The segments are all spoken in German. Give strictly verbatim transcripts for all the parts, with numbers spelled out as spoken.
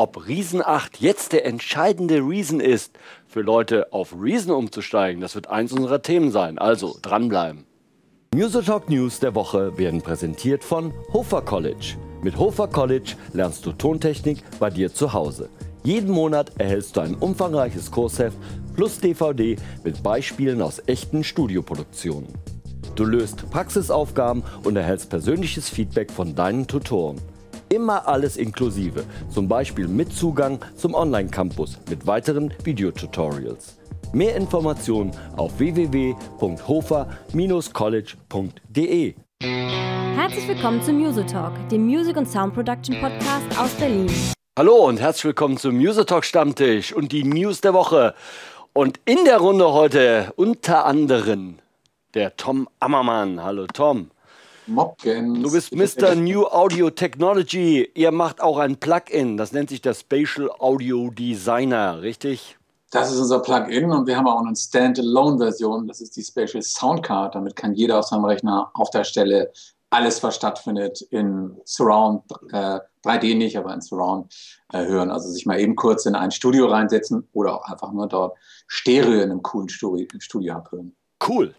ob Reason acht jetzt der entscheidende Reason ist, für Leute auf Reason umzusteigen. Das wird eins unserer Themen sein, also dranbleiben. Musotalk News der Woche werden präsentiert von Hofa-College. Mit Hofa-College lernst du Tontechnik bei dir zu Hause. Jeden Monat erhältst du ein umfangreiches Kursheft plus D V D mit Beispielen aus echten Studioproduktionen. Du löst Praxisaufgaben und erhältst persönliches Feedback von deinen Tutoren. Immer alles inklusive, zum Beispiel mit Zugang zum Online-Campus mit weiteren Videotutorials. Mehr Informationen auf w w w punkt hofa Bindestrich college punkt d e. Herzlich willkommen zum Musotalk, dem Music und Sound Production Podcast aus Berlin. Hallo und herzlich willkommen zum Musotalk Stammtisch und die News der Woche. Und in der Runde heute unter anderem der Tom Ammermann. Hallo Tom. Mopkins. Du bist Mister New Audio Technology. Ihr macht auch ein Plugin, das nennt sich der Spatial Audio Designer, richtig? Das ist unser Plugin und wir haben auch eine Standalone-Version, das ist die Spatial Soundcard. Damit kann jeder auf seinem Rechner auf der Stelle alles, was stattfindet, in Surround, äh, drei D nicht, aber in Surround äh, hören. Also sich mal eben kurz in ein Studio reinsetzen oder auch einfach nur dort Stereo in einem coolen Studio, Studio abhören. Cool.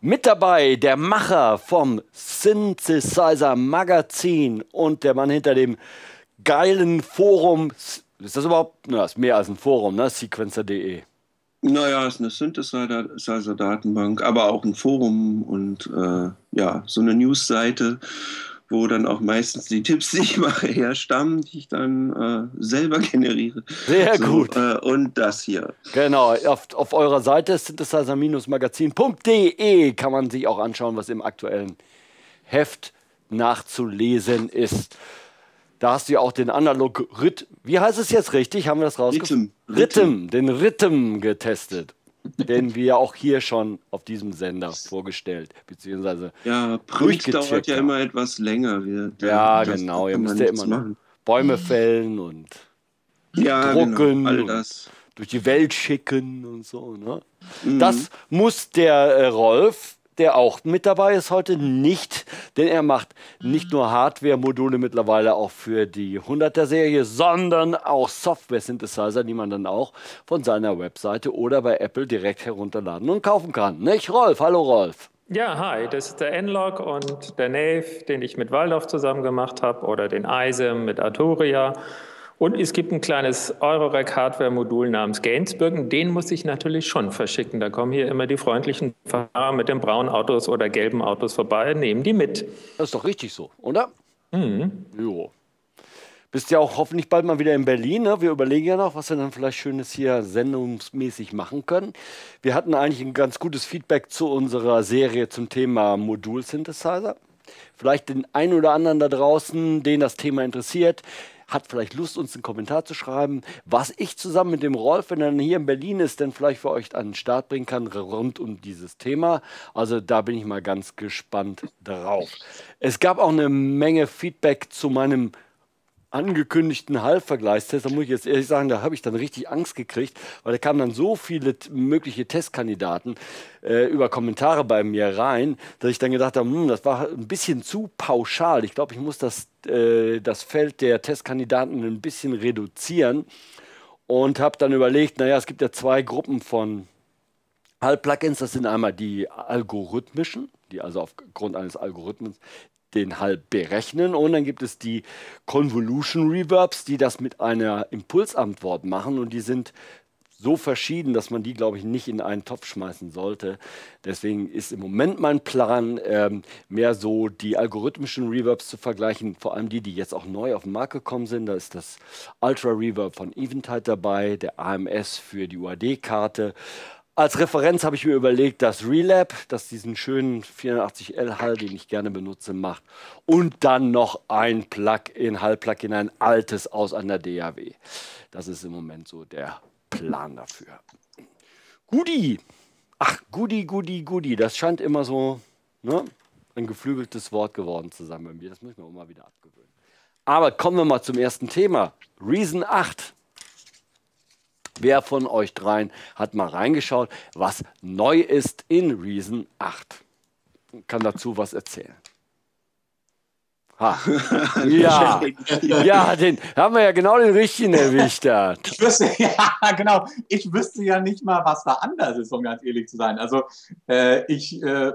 Mit dabei der Macher vom Synthesizer-Magazin und der Mann hinter dem geilen Forum. Ist das überhaupt, na, ist mehr als ein Forum, ne? sequencer punkt d e. Naja, ist eine Synthesizer-Datenbank, aber auch ein Forum und äh, ja, so eine News-Seite, wo dann auch meistens die Tipps, die ich mache, herstammen, die ich dann äh, selber generiere. Sehr so, gut. Äh, und das hier. Genau, auf, auf eurer Seite synthesizer Bindestrich magazin punkt d e kann man sich auch anschauen, was im aktuellen Heft nachzulesen ist. Da hast du ja auch den Analog Rytm. Wie heißt es jetzt richtig? Haben wir das rausgefunden? Rytm. Den Rytm getestet. Den wir ja auch hier schon auf diesem Sender vorgestellt, beziehungsweise ja, Prüft dauert ja immer etwas länger. Wir, ja, das, genau. Ihr müsst ja immer machen. Bäume fällen und ja, drucken, genau, all das. Und durch die Welt schicken und so. Ne? Mhm. Das muss der äh, Rolf, der auch mit dabei ist heute, nicht, denn er macht nicht nur Hardware-Module mittlerweile auch für die hunderter-Serie, sondern auch Software-Synthesizer, die man dann auch von seiner Webseite oder bei Apple direkt herunterladen und kaufen kann. Nicht, Rolf? Hallo, Rolf. Ja, hi, das ist der N-Log und der Nave, den ich mit Waldorf zusammen gemacht habe, oder den iSIM mit Arturia. Und es gibt ein kleines Eurorack-Hardware-Modul namens Gainsburg. Den muss ich natürlich schon verschicken. Da kommen hier immer die freundlichen Fahrer mit den braunen Autos oder gelben Autos vorbei, nehmen die mit. Das ist doch richtig so, oder? Mhm. Jo. Bist ja auch hoffentlich bald mal wieder in Berlin. Ne? Wir überlegen ja noch, was wir dann vielleicht Schönes hier sendungsmäßig machen können. Wir hatten eigentlich ein ganz gutes Feedback zu unserer Serie zum Thema Modul-Synthesizer. Vielleicht den einen oder anderen da draußen, den das Thema interessiert, hat vielleicht Lust, uns einen Kommentar zu schreiben, was ich zusammen mit dem Rolf, wenn er hier in Berlin ist, denn vielleicht für euch an den Start bringen kann, rund um dieses Thema. Also da bin ich mal ganz gespannt drauf. Es gab auch eine Menge Feedback zu meinem angekündigten Hall-Vergleichstest. Da muss ich jetzt ehrlich sagen, da habe ich dann richtig Angst gekriegt, weil da kamen dann so viele mögliche Testkandidaten äh, über Kommentare bei mir rein, dass ich dann gedacht habe, hm, das war ein bisschen zu pauschal. Ich glaube, ich muss das, äh, das Feld der Testkandidaten ein bisschen reduzieren und habe dann überlegt, naja, es gibt ja zwei Gruppen von Hall-Plugins. Das sind einmal die algorithmischen, die also aufgrund eines Algorithmus den Hall berechnen, und dann gibt es die Convolution Reverbs, die das mit einer Impulsantwort machen, und die sind so verschieden, dass man die, glaube ich, nicht in einen Topf schmeißen sollte. Deswegen ist im Moment mein Plan, ähm, mehr so die algorithmischen Reverbs zu vergleichen, vor allem die, die jetzt auch neu auf den Markt gekommen sind. Da ist das Ultra Reverb von Eventide dabei, der A M S für die U A D-Karte. Als Referenz habe ich mir überlegt, dass Relab, das diesen schönen vierhundertachtzig L-Hall, den ich gerne benutze, macht. Und dann noch ein Plug-in, Hall-Plugin, ein altes aus einer D A W. Das ist im Moment so der Plan dafür. Goodie. Ach, Goodie, Goodie, Goodie. Das scheint immer so, ne, ein geflügeltes Wort geworden zu sein bei mir. Das muss ich mir auch mal wieder abgewöhnen. Aber kommen wir mal zum ersten Thema. Reason acht. Wer von euch dreien hat mal reingeschaut, was neu ist in Reason acht? Kann dazu was erzählen. Ha. Ja, ja, den haben wir ja genau den richtigen erwischt da. Ich wüsste, ja, genau. Ich wüsste ja nicht mal, was da anders ist, um ganz ehrlich zu sein. Also äh, ich äh,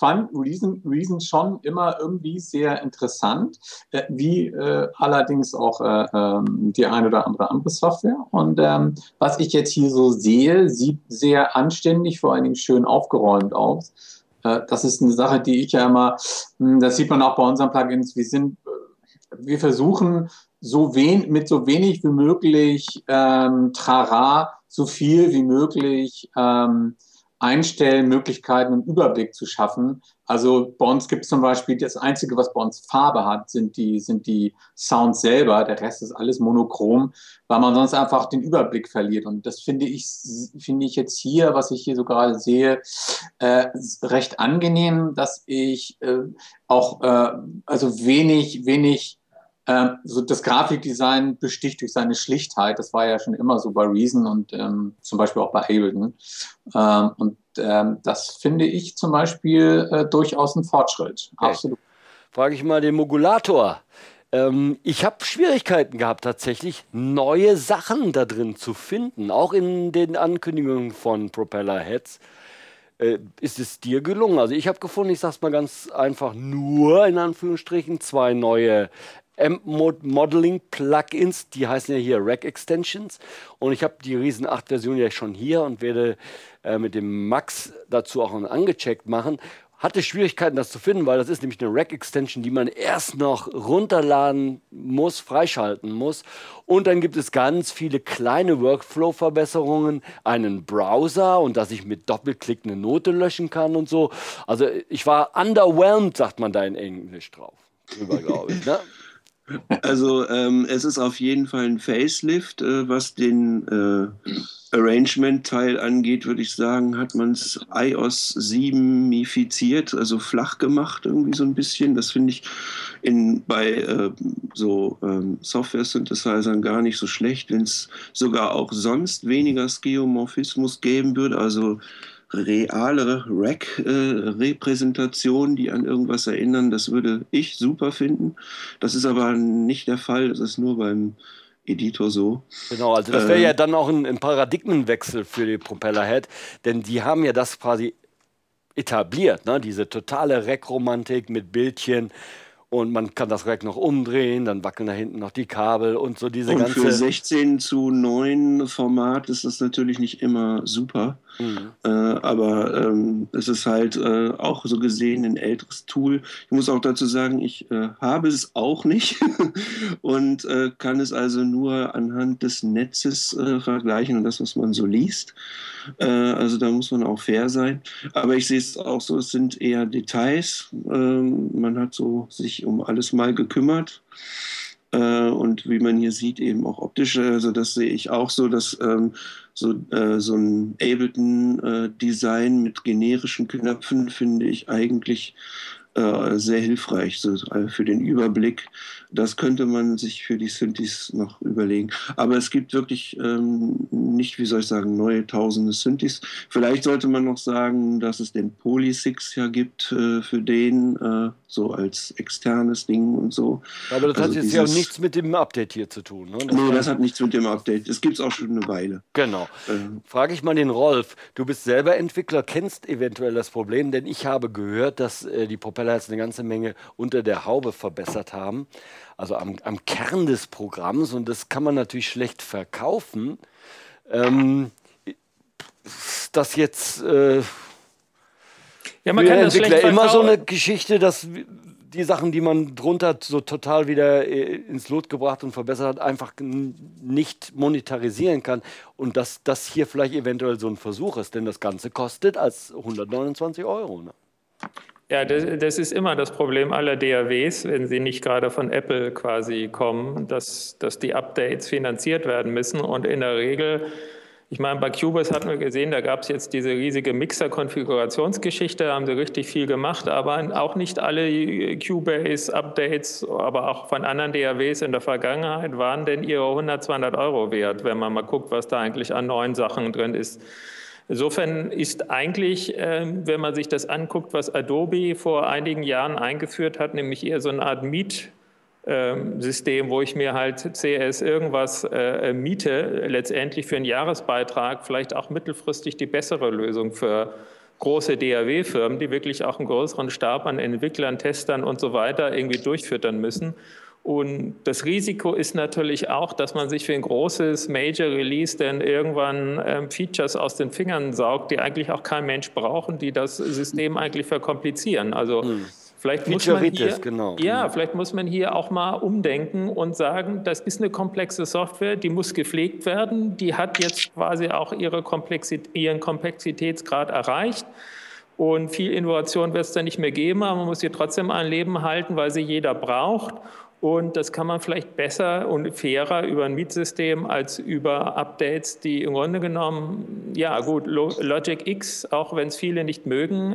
fand Reason, Reason schon immer irgendwie sehr interessant, äh, wie äh, allerdings auch äh, äh, die ein oder andere andere Software. Und ähm, was ich jetzt hier so sehe, sieht sehr anständig, vor allen Dingen schön aufgeräumt aus. Das ist eine Sache, die ich ja immer, das sieht man auch bei unseren Plugins, wir sind, wir versuchen so wen, mit so wenig wie möglich ähm, Trara, so viel wie möglich ähm, Einstellmöglichkeiten und Überblick zu schaffen. Also bei uns gibt es zum Beispiel, das Einzige, was bei uns Farbe hat, sind die, sind die Sounds selber, der Rest ist alles monochrom, weil man sonst einfach den Überblick verliert. Und das finde ich, finde ich jetzt hier, was ich hier so gerade sehe, äh, recht angenehm, dass ich äh, auch äh, also wenig, wenig, äh, so das Grafikdesign besticht durch seine Schlichtheit. Das war ja schon immer so bei Reason und ähm, zum Beispiel auch bei Ableton. Ähm, und Ähm, das finde ich zum Beispiel äh, durchaus ein Fortschritt. Okay. Absolut. Frage ich mal den Modulator. Ähm, ich habe Schwierigkeiten gehabt, tatsächlich neue Sachen da drin zu finden, auch in den Ankündigungen von Propeller Heads. Äh, ist es dir gelungen? Also ich habe gefunden, ich sage es mal ganz einfach, nur in Anführungsstrichen zwei neue Amp-Modeling-Plugins, die heißen ja hier Rack-Extensions, und ich habe die Reason acht-Version ja schon hier und werde äh, mit dem Max dazu auch einen angecheckt machen. Hatte Schwierigkeiten, das zu finden, weil das ist nämlich eine Rack-Extension, die man erst noch runterladen muss, freischalten muss. Und dann gibt es ganz viele kleine Workflow-Verbesserungen, einen Browser und dass ich mit Doppelklick eine Note löschen kann und so. Also ich war underwhelmed, sagt man da in Englisch drauf. Drüber, glaube ich, ne? Also ähm, es ist auf jeden Fall ein Facelift, äh, was den äh, Arrangement-Teil angeht, würde ich sagen, hat man es iOS sieben-ifiziert, also flach gemacht irgendwie so ein bisschen. Das finde ich in, bei äh, so ähm, Software-Synthesizern gar nicht so schlecht, wenn es sogar auch sonst weniger Skeuomorphismus geben würde, also realere Rack-Repräsentationen, äh, die an irgendwas erinnern, das würde ich super finden. Das ist aber nicht der Fall, das ist nur beim Editor so. Genau, also das wäre ähm, ja dann auch ein, ein Paradigmenwechsel für die Propeller Head, denn die haben ja das quasi etabliert, ne? Diese totale Rack-Romantik mit Bildchen. Und man kann das Rack noch umdrehen, dann wackeln da hinten noch die Kabel und so diese und ganze... Für sechzehn zu neun Format ist das natürlich nicht immer super. Mhm. Äh, aber ähm, es ist halt äh, auch so gesehen ein älteres Tool. Ich muss auch dazu sagen, ich äh, habe es auch nicht und äh, kann es also nur anhand des Netzes äh, vergleichen und das, was man so liest. Äh, also da muss man auch fair sein. Aber ich sehe es auch so, es sind eher Details. Ähm, man hat so sich um alles mal gekümmert äh, und wie man hier sieht eben auch optisch, also das sehe ich auch so, dass ähm, so, äh, so ein Ableton-Design äh, mit generischen Knöpfen finde ich eigentlich äh, sehr hilfreich so, äh, für den Überblick. Das könnte man sich für die Synthes noch überlegen, aber es gibt wirklich ähm, nicht, wie soll ich sagen, neue tausende Synthes. Vielleicht sollte man noch sagen, dass es den Poly six ja gibt äh, für den äh, so als externes Ding und so. Aber das also hat jetzt ja auch nichts mit dem Update hier zu tun. Ne? Das nee, das hat nichts mit dem Update. Das gibt es auch schon eine Weile. Genau. Ähm. Frage ich mal den Rolf. Du bist selber Entwickler, kennst eventuell das Problem, denn ich habe gehört, dass äh, die Propeller jetzt eine ganze Menge unter der Haube verbessert haben. Also am, am Kern des Programms. Und das kann man natürlich schlecht verkaufen. Ähm, ist das jetzt... Äh, Ja, man kann das schlecht immer so eine Geschichte, dass die Sachen, die man drunter so total wieder ins Lot gebracht und verbessert hat, einfach nicht monetarisieren kann. Und dass das hier vielleicht eventuell so ein Versuch ist, denn das Ganze kostet als hundertneunundzwanzig Euro. Ne? Ja, das, das ist immer das Problem aller D A Ws, wenn sie nicht gerade von Apple quasi kommen, dass, dass die Updates finanziert werden müssen und in der Regel... Ich meine, bei Cubase hatten wir gesehen, da gab es jetzt diese riesige Mixer-Konfigurationsgeschichte, da haben sie richtig viel gemacht, aber auch nicht alle Cubase-Updates, aber auch von anderen D A Ws in der Vergangenheit waren denn ihre hundert, zweihundert Euro wert, wenn man mal guckt, was da eigentlich an neuen Sachen drin ist. Insofern ist eigentlich, wenn man sich das anguckt, was Adobe vor einigen Jahren eingeführt hat, nämlich eher so eine Art Mietsystem, wo ich mir halt C S irgendwas miete, letztendlich für einen Jahresbeitrag vielleicht auch mittelfristig die bessere Lösung für große D A W-Firmen, die wirklich auch einen größeren Stab an Entwicklern, Testern und so weiter irgendwie durchfüttern müssen. Und das Risiko ist natürlich auch, dass man sich für ein großes Major-Release dann irgendwann ähm, Features aus den Fingern saugt, die eigentlich auch kein Mensch braucht und die das System eigentlich verkomplizieren. Also hm. vielleicht, muss man hier, genau. ja, vielleicht muss man hier auch mal umdenken und sagen, das ist eine komplexe Software, die muss gepflegt werden, die hat jetzt quasi auch ihre Komplexität, ihren Komplexitätsgrad erreicht. Und viel Innovation wird es dann nicht mehr geben, aber man muss sie trotzdem am Leben halten, weil sie jeder braucht. Und das kann man vielleicht besser und fairer über ein Mietsystem als über Updates, die im Grunde genommen, ja gut, Logic X, auch wenn es viele nicht mögen,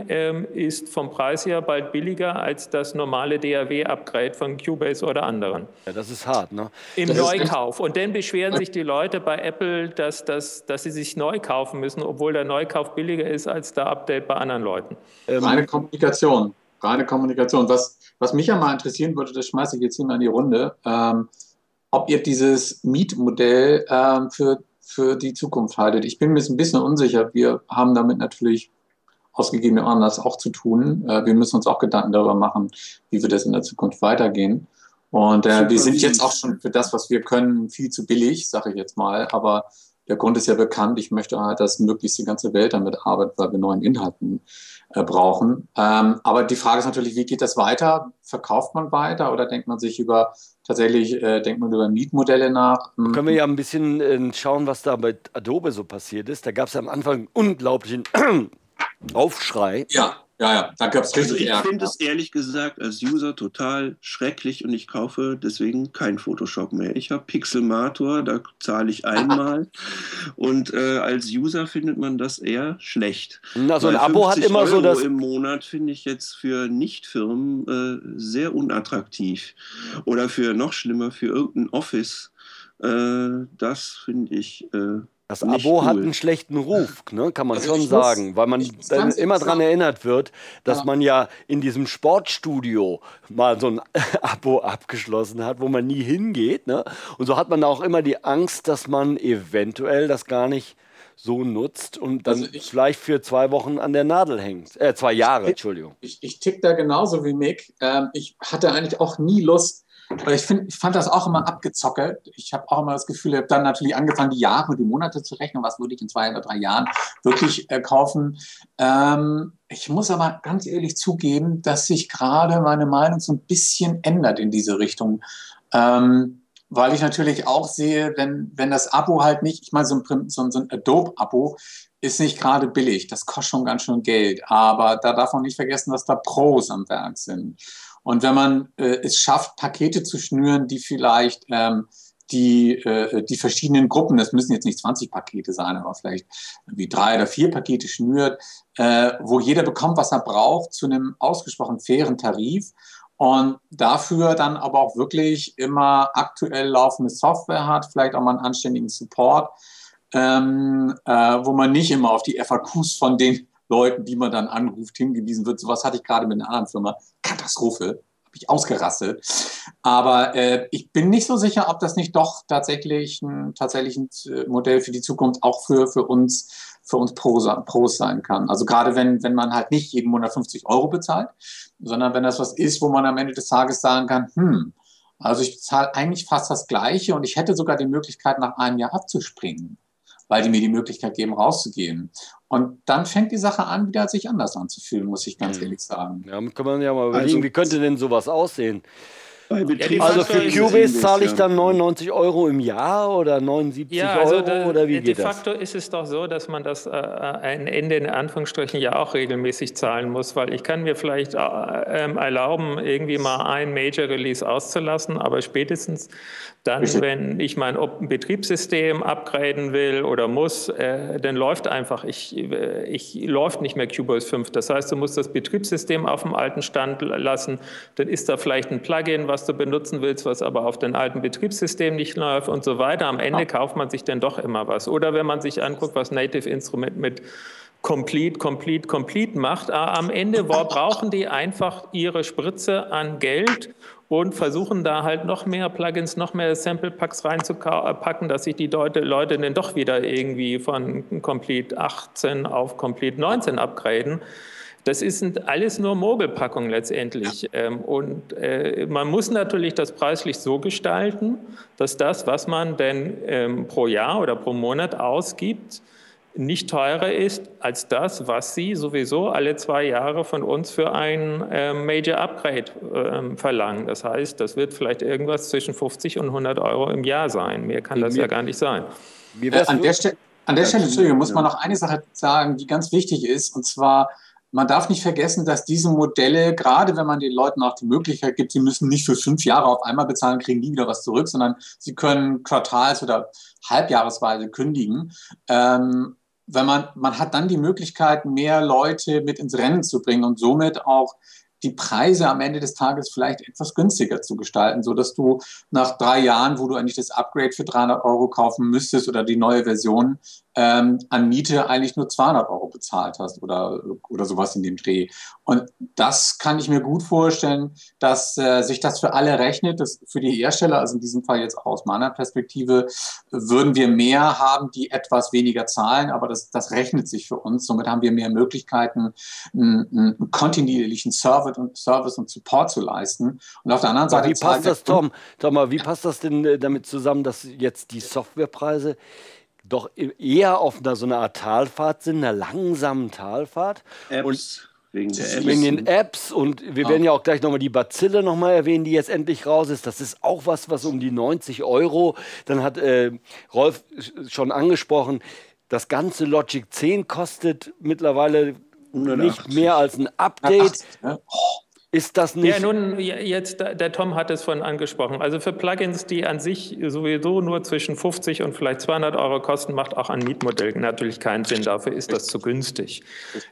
ist vom Preis her bald billiger als das normale D A W-Upgrade von Cubase oder anderen. Ja, das ist hart, ne? Im Neukauf. Und dann beschweren sich die Leute bei Apple, dass, dass, dass sie sich neu kaufen müssen, obwohl der Neukauf billiger ist als der Update bei anderen Leuten. Reine Kommunikation. Reine Kommunikation. Was Was mich ja mal interessieren würde, das schmeiße ich jetzt hier mal in die Runde, ähm, ob ihr dieses Mietmodell ähm, für, für die Zukunft haltet. Ich bin mir jetzt ein bisschen unsicher. Wir haben damit natürlich ausgegebenen Anlass auch zu tun. Äh, wir müssen uns auch Gedanken darüber machen, wie wir das in der Zukunft weitergehen. Und äh, wir sind jetzt auch schon für das, was wir können, viel zu billig, sage ich jetzt mal. Aber der Grund ist ja bekannt. Ich möchte halt, dass möglichst die ganze Welt damit arbeitet, weil wir neuen Inhalten äh, brauchen. Ähm, aber die Frage ist natürlich, wie geht das weiter? Verkauft man weiter oder denkt man sich über, tatsächlich äh, denkt man über Mietmodelle nach? Mhm. Können wir ja ein bisschen äh, schauen, was da bei Adobe so passiert ist. Da gab es am Anfang einen unglaublichen Aufschrei. Ja, ja, ja. Da gab es richtig also ich Ärger. Ich finde es ehrlich gesagt als User total schrecklich und ich kaufe deswegen kein Photoshop mehr. Ich habe Pixelmator, da zahle ich einmal. Und äh, als User findet man das eher schlecht. Na, so ein Abo hat immer so das. fünfzig Euro im Monat finde ich jetzt für Nicht-Firmen äh, sehr unattraktiv. Oder für noch schlimmer, für irgendein Office. Äh, das finde ich. Äh, Das Abo hat einen schlechten Ruf, ne, kann man also schon sagen, muss, weil man dann immer daran erinnert wird, dass ja. man ja in diesem Sportstudio mal so ein Abo abgeschlossen hat, wo man nie hingeht. Ne? Und so hat man auch immer die Angst, dass man eventuell das gar nicht so nutzt und dann also ich, vielleicht für zwei Wochen an der Nadel hängt. Äh, zwei Jahre, ich, Entschuldigung. Ich, ich tick da genauso wie Mick. Ähm, ich hatte eigentlich auch nie Lust, weil ich, find, ich fand das auch immer abgezockert. Ich habe auch immer das Gefühl, ich habe dann natürlich angefangen, die Jahre und die Monate zu rechnen. Was würde ich in zwei oder drei Jahren wirklich äh, kaufen? Ähm, ich muss aber ganz ehrlich zugeben, dass sich gerade meine Meinung so ein bisschen ändert in diese Richtung. Ähm, weil ich natürlich auch sehe, wenn, wenn das Abo halt nicht, ich meine, so ein, so ein Adobe-Abo ist nicht gerade billig. Das kostet schon ganz schön Geld. Aber da darf man nicht vergessen, dass da Pros am Werk sind. Und wenn man äh, es schafft, Pakete zu schnüren, die vielleicht ähm, die, äh, die verschiedenen Gruppen, das müssen jetzt nicht zwanzig Pakete sein, aber vielleicht wie drei oder vier Pakete schnürt, äh, wo jeder bekommt, was er braucht, zu einem ausgesprochen fairen Tarif und dafür dann aber auch wirklich immer aktuell laufende Software hat, vielleicht auch mal einen anständigen Support, ähm, äh, wo man nicht immer auf die F A Qs von den Leuten, die man dann anruft, hingewiesen wird. Sowas hatte ich gerade mit einer anderen Firma. Katastrophe, habe ich ausgerastet. Aber äh, ich bin nicht so sicher, ob das nicht doch tatsächlich ein, tatsächlich ein Modell für die Zukunft auch für, für uns, für uns Pros, Pros sein kann. Also gerade wenn, wenn man halt nicht jeden Monat fünfzig Euro bezahlt, sondern wenn das was ist, wo man am Ende des Tages sagen kann, hm, also ich bezahle eigentlich fast das Gleiche und ich hätte sogar die Möglichkeit, nach einem Jahr abzuspringen, weil die mir die Möglichkeit geben, rauszugehen. Und dann fängt die Sache an, wieder sich anders anzufühlen, muss ich ganz ehrlich sagen. Ja, kann man ja mal überlegen, also, wie könnte denn sowas aussehen? Ja, also für Cubase zahle ich dann neunundneunzig Euro im Jahr oder neunundsiebzig ja, also Euro da, oder wie geht das? De facto ist es doch so, dass man das äh, ein Ende in Anführungsstrichen ja auch regelmäßig zahlen muss, weil ich kann mir vielleicht äh, erlauben, irgendwie mal ein Major Release auszulassen, aber spätestens dann, Richtig. wenn ich mein Betriebssystem upgraden will oder muss, äh, dann läuft einfach, ich, ich läuft nicht mehr Cubase fünf. Das heißt, du musst das Betriebssystem auf dem alten Stand lassen, dann ist da vielleicht ein Plugin, was was du benutzen willst, was aber auf den alten Betriebssystemen nicht läuft und so weiter. Am Ende kauft man sich dann doch immer was. Oder wenn man sich anguckt, was Native Instrument mit Complete, Complete, Complete macht. Am Ende brauchen die einfach ihre Spritze an Geld und versuchen da halt noch mehr Plugins, noch mehr Sample-Packs reinzupacken, dass sich die Leute dann doch wieder irgendwie von Complete achtzehn auf Complete neunzehn upgraden. Das sind alles nur Mogelpackungen letztendlich. Und man muss natürlich das preislich so gestalten, dass das, was man denn pro Jahr oder pro Monat ausgibt, nicht teurer ist als das, was Sie sowieso alle zwei Jahre von uns für ein äh, Major Upgrade äh, verlangen. Das heißt, das wird vielleicht irgendwas zwischen fünfzig und hundert Euro im Jahr sein. Mehr kann das mir, ja gar nicht sein. Äh, an der, Ste an der Stelle Entschuldigung, muss man noch eine Sache sagen, die ganz wichtig ist, und zwar, man darf nicht vergessen, dass diese Modelle, gerade wenn man den Leuten auch die Möglichkeit gibt, sie müssen nicht für fünf Jahre auf einmal bezahlen, kriegen nie wieder was zurück, sondern sie können quartals- oder halbjahresweise kündigen. Ähm, wenn man, man hat dann die Möglichkeit, mehr Leute mit ins Rennen zu bringen und somit auch die Preise am Ende des Tages vielleicht etwas günstiger zu gestalten, sodass du nach drei Jahren, wo du eigentlich das Upgrade für dreihundert Euro kaufen müsstest oder die neue Version, ähm, an Miete eigentlich nur zweihundert Euro bezahlt hast oder, oder sowas in dem Dreh. Und das kann ich mir gut vorstellen, dass äh, sich das für alle rechnet, dass für die Hersteller, also in diesem Fall jetzt auch aus meiner Perspektive, würden wir mehr haben, die etwas weniger zahlen, aber das, das rechnet sich für uns. Somit haben wir mehr Möglichkeiten, einen, einen kontinuierlichen Service und Service und Support zu leisten. Und auf der anderen Seite... Wie passt das, Tom? Tom, wie passt das denn damit zusammen, dass jetzt die Softwarepreise doch eher auf einer, so einer Art Talfahrt sind, einer langsamen Talfahrt? Apps. Und wegen der Apps. Wegen den Apps. Und wir ja. werden ja auch gleich nochmal die Bazille nochmal erwähnen, die jetzt endlich raus ist. Das ist auch was, was um die neunzig Euro... Dann hat äh, Rolf schon angesprochen, das ganze Logic zehn kostet mittlerweile... hundertachtzig. Nicht mehr als ein Update. Ist das nicht... Ja, nun, jetzt, der Tom hat es vorhin angesprochen. Also für Plugins, die an sich sowieso nur zwischen fünfzig und vielleicht zweihundert Euro kosten, macht auch ein Mietmodell natürlich keinen Sinn. Dafür ist das zu günstig.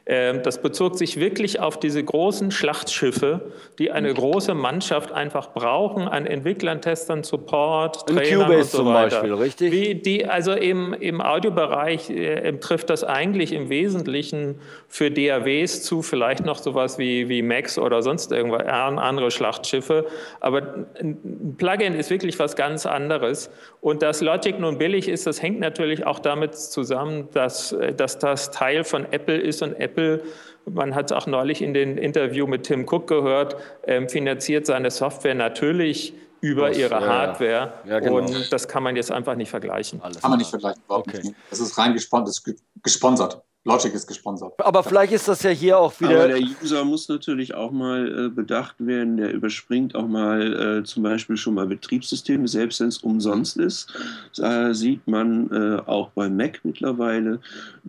Ähm, das bezog sich wirklich auf diese großen Schlachtschiffe, die eine große Mannschaft einfach brauchen, an Entwicklern, Testern, Support, Trainern und so weiter. Zum Beispiel, richtig? Wie die, also im, im Audiobereich äh, trifft das eigentlich im Wesentlichen für D A Ws zu, vielleicht noch sowas wie, wie Macs oder sonst irgendwann andere Schlachtschiffe, aber ein Plugin ist wirklich was ganz anderes. Und dass Logic nun billig ist, das hängt natürlich auch damit zusammen, dass, dass das Teil von Apple ist und Apple, man hat es auch neulich in dem Interview mit Tim Cook gehört, ähm, finanziert seine Software natürlich über das, ihre Hardware, ja, ja, genau. Und das kann man jetzt einfach nicht vergleichen. Alles kann man nicht vergleichen, überhaupt okay. nicht. Das ist rein gesponsert, das ist gesponsert. Logic ist gesponsert. Aber vielleicht ist das ja hier auch wieder... Aber der User muss natürlich auch mal äh, bedacht werden, der überspringt auch mal äh, zum Beispiel schon mal Betriebssysteme, selbst wenn es umsonst ist. Da sieht man äh, auch bei Mac mittlerweile,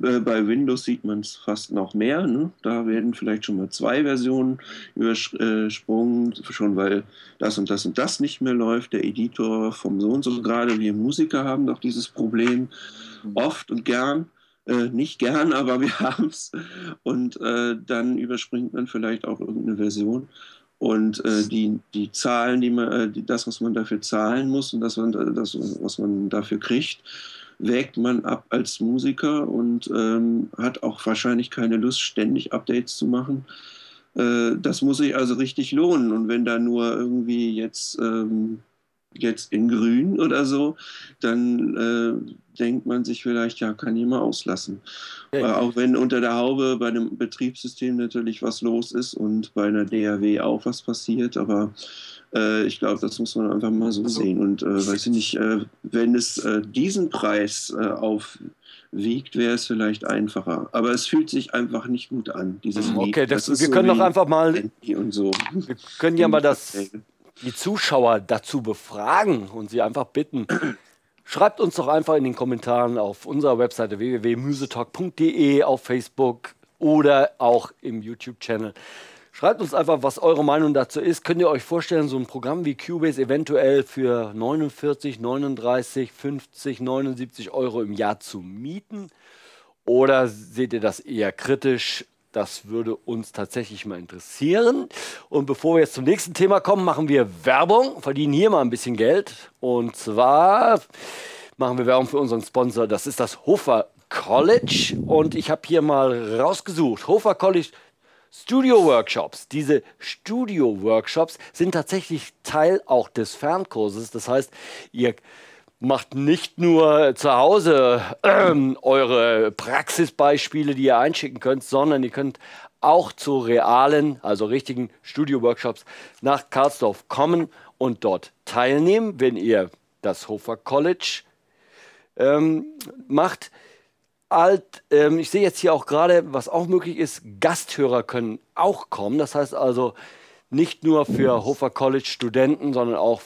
äh, bei Windows sieht man es fast noch mehr. Ne? Da werden vielleicht schon mal zwei Versionen übersprungen, schon weil das und das und das nicht mehr läuft. Der Editor vom so und so, gerade wir Musiker haben doch dieses Problem oft und gern. Äh, nicht gern, aber wir haben es. Und äh, dann überspringt man vielleicht auch irgendeine Version. Und äh, die, die Zahlen, die man, äh, die, das, was man dafür zahlen muss und das, das, was man dafür kriegt, wägt man ab als Musiker und ähm, hat auch wahrscheinlich keine Lust, ständig Updates zu machen. Äh, das muss sich also richtig lohnen. Und wenn da nur irgendwie jetzt... Ähm, jetzt in grün oder so, dann äh, denkt man sich vielleicht, ja, kann ich mal auslassen. Okay. Äh, auch wenn unter der Haube bei einem Betriebssystem natürlich was los ist und bei einer D A W auch was passiert, aber äh, ich glaube, das muss man einfach mal so sehen. Und äh, weiß ich nicht, äh, wenn es äh, diesen Preis äh, aufwiegt, wäre es vielleicht einfacher. Aber es fühlt sich einfach nicht gut an, dieses Lied. Okay, das, das ist wir so können doch einfach mal und so. Wir können ja mal das... die Zuschauer dazu befragen und sie einfach bitten, schreibt uns doch einfach in den Kommentaren auf unserer Webseite w w w punkt musetalk punkt de, auf Facebook oder auch im YouTube-Channel. Schreibt uns einfach, was eure Meinung dazu ist. Könnt ihr euch vorstellen, so ein Programm wie Cubase eventuell für neunundvierzig, neununddreißig, fünfzig, neunundsiebzig Euro im Jahr zu mieten? Oder seht ihr das eher kritisch Das würde uns tatsächlich mal interessieren. Und bevor wir jetzt zum nächsten Thema kommen, machen wir Werbung, verdienen hier mal ein bisschen Geld. Und zwar machen wir Werbung für unseren Sponsor. Das ist das Hofa-College. Und ich habe hier mal rausgesucht, Hofa-College Studio-Workshops. Diese Studio-Workshops sind tatsächlich Teil auch des Fernkurses. Das heißt, ihr macht nicht nur zu Hause äh, eure Praxisbeispiele, die ihr einschicken könnt, sondern ihr könnt auch zu realen, also richtigen Studio-Workshops nach Karlsdorf kommen und dort teilnehmen, wenn ihr das Hofa-College ähm, macht. Alt, ähm, ich sehe jetzt hier auch gerade, was auch möglich ist, Gasthörer können auch kommen. Das heißt also, nicht nur für Hofa-College-Studenten, sondern auch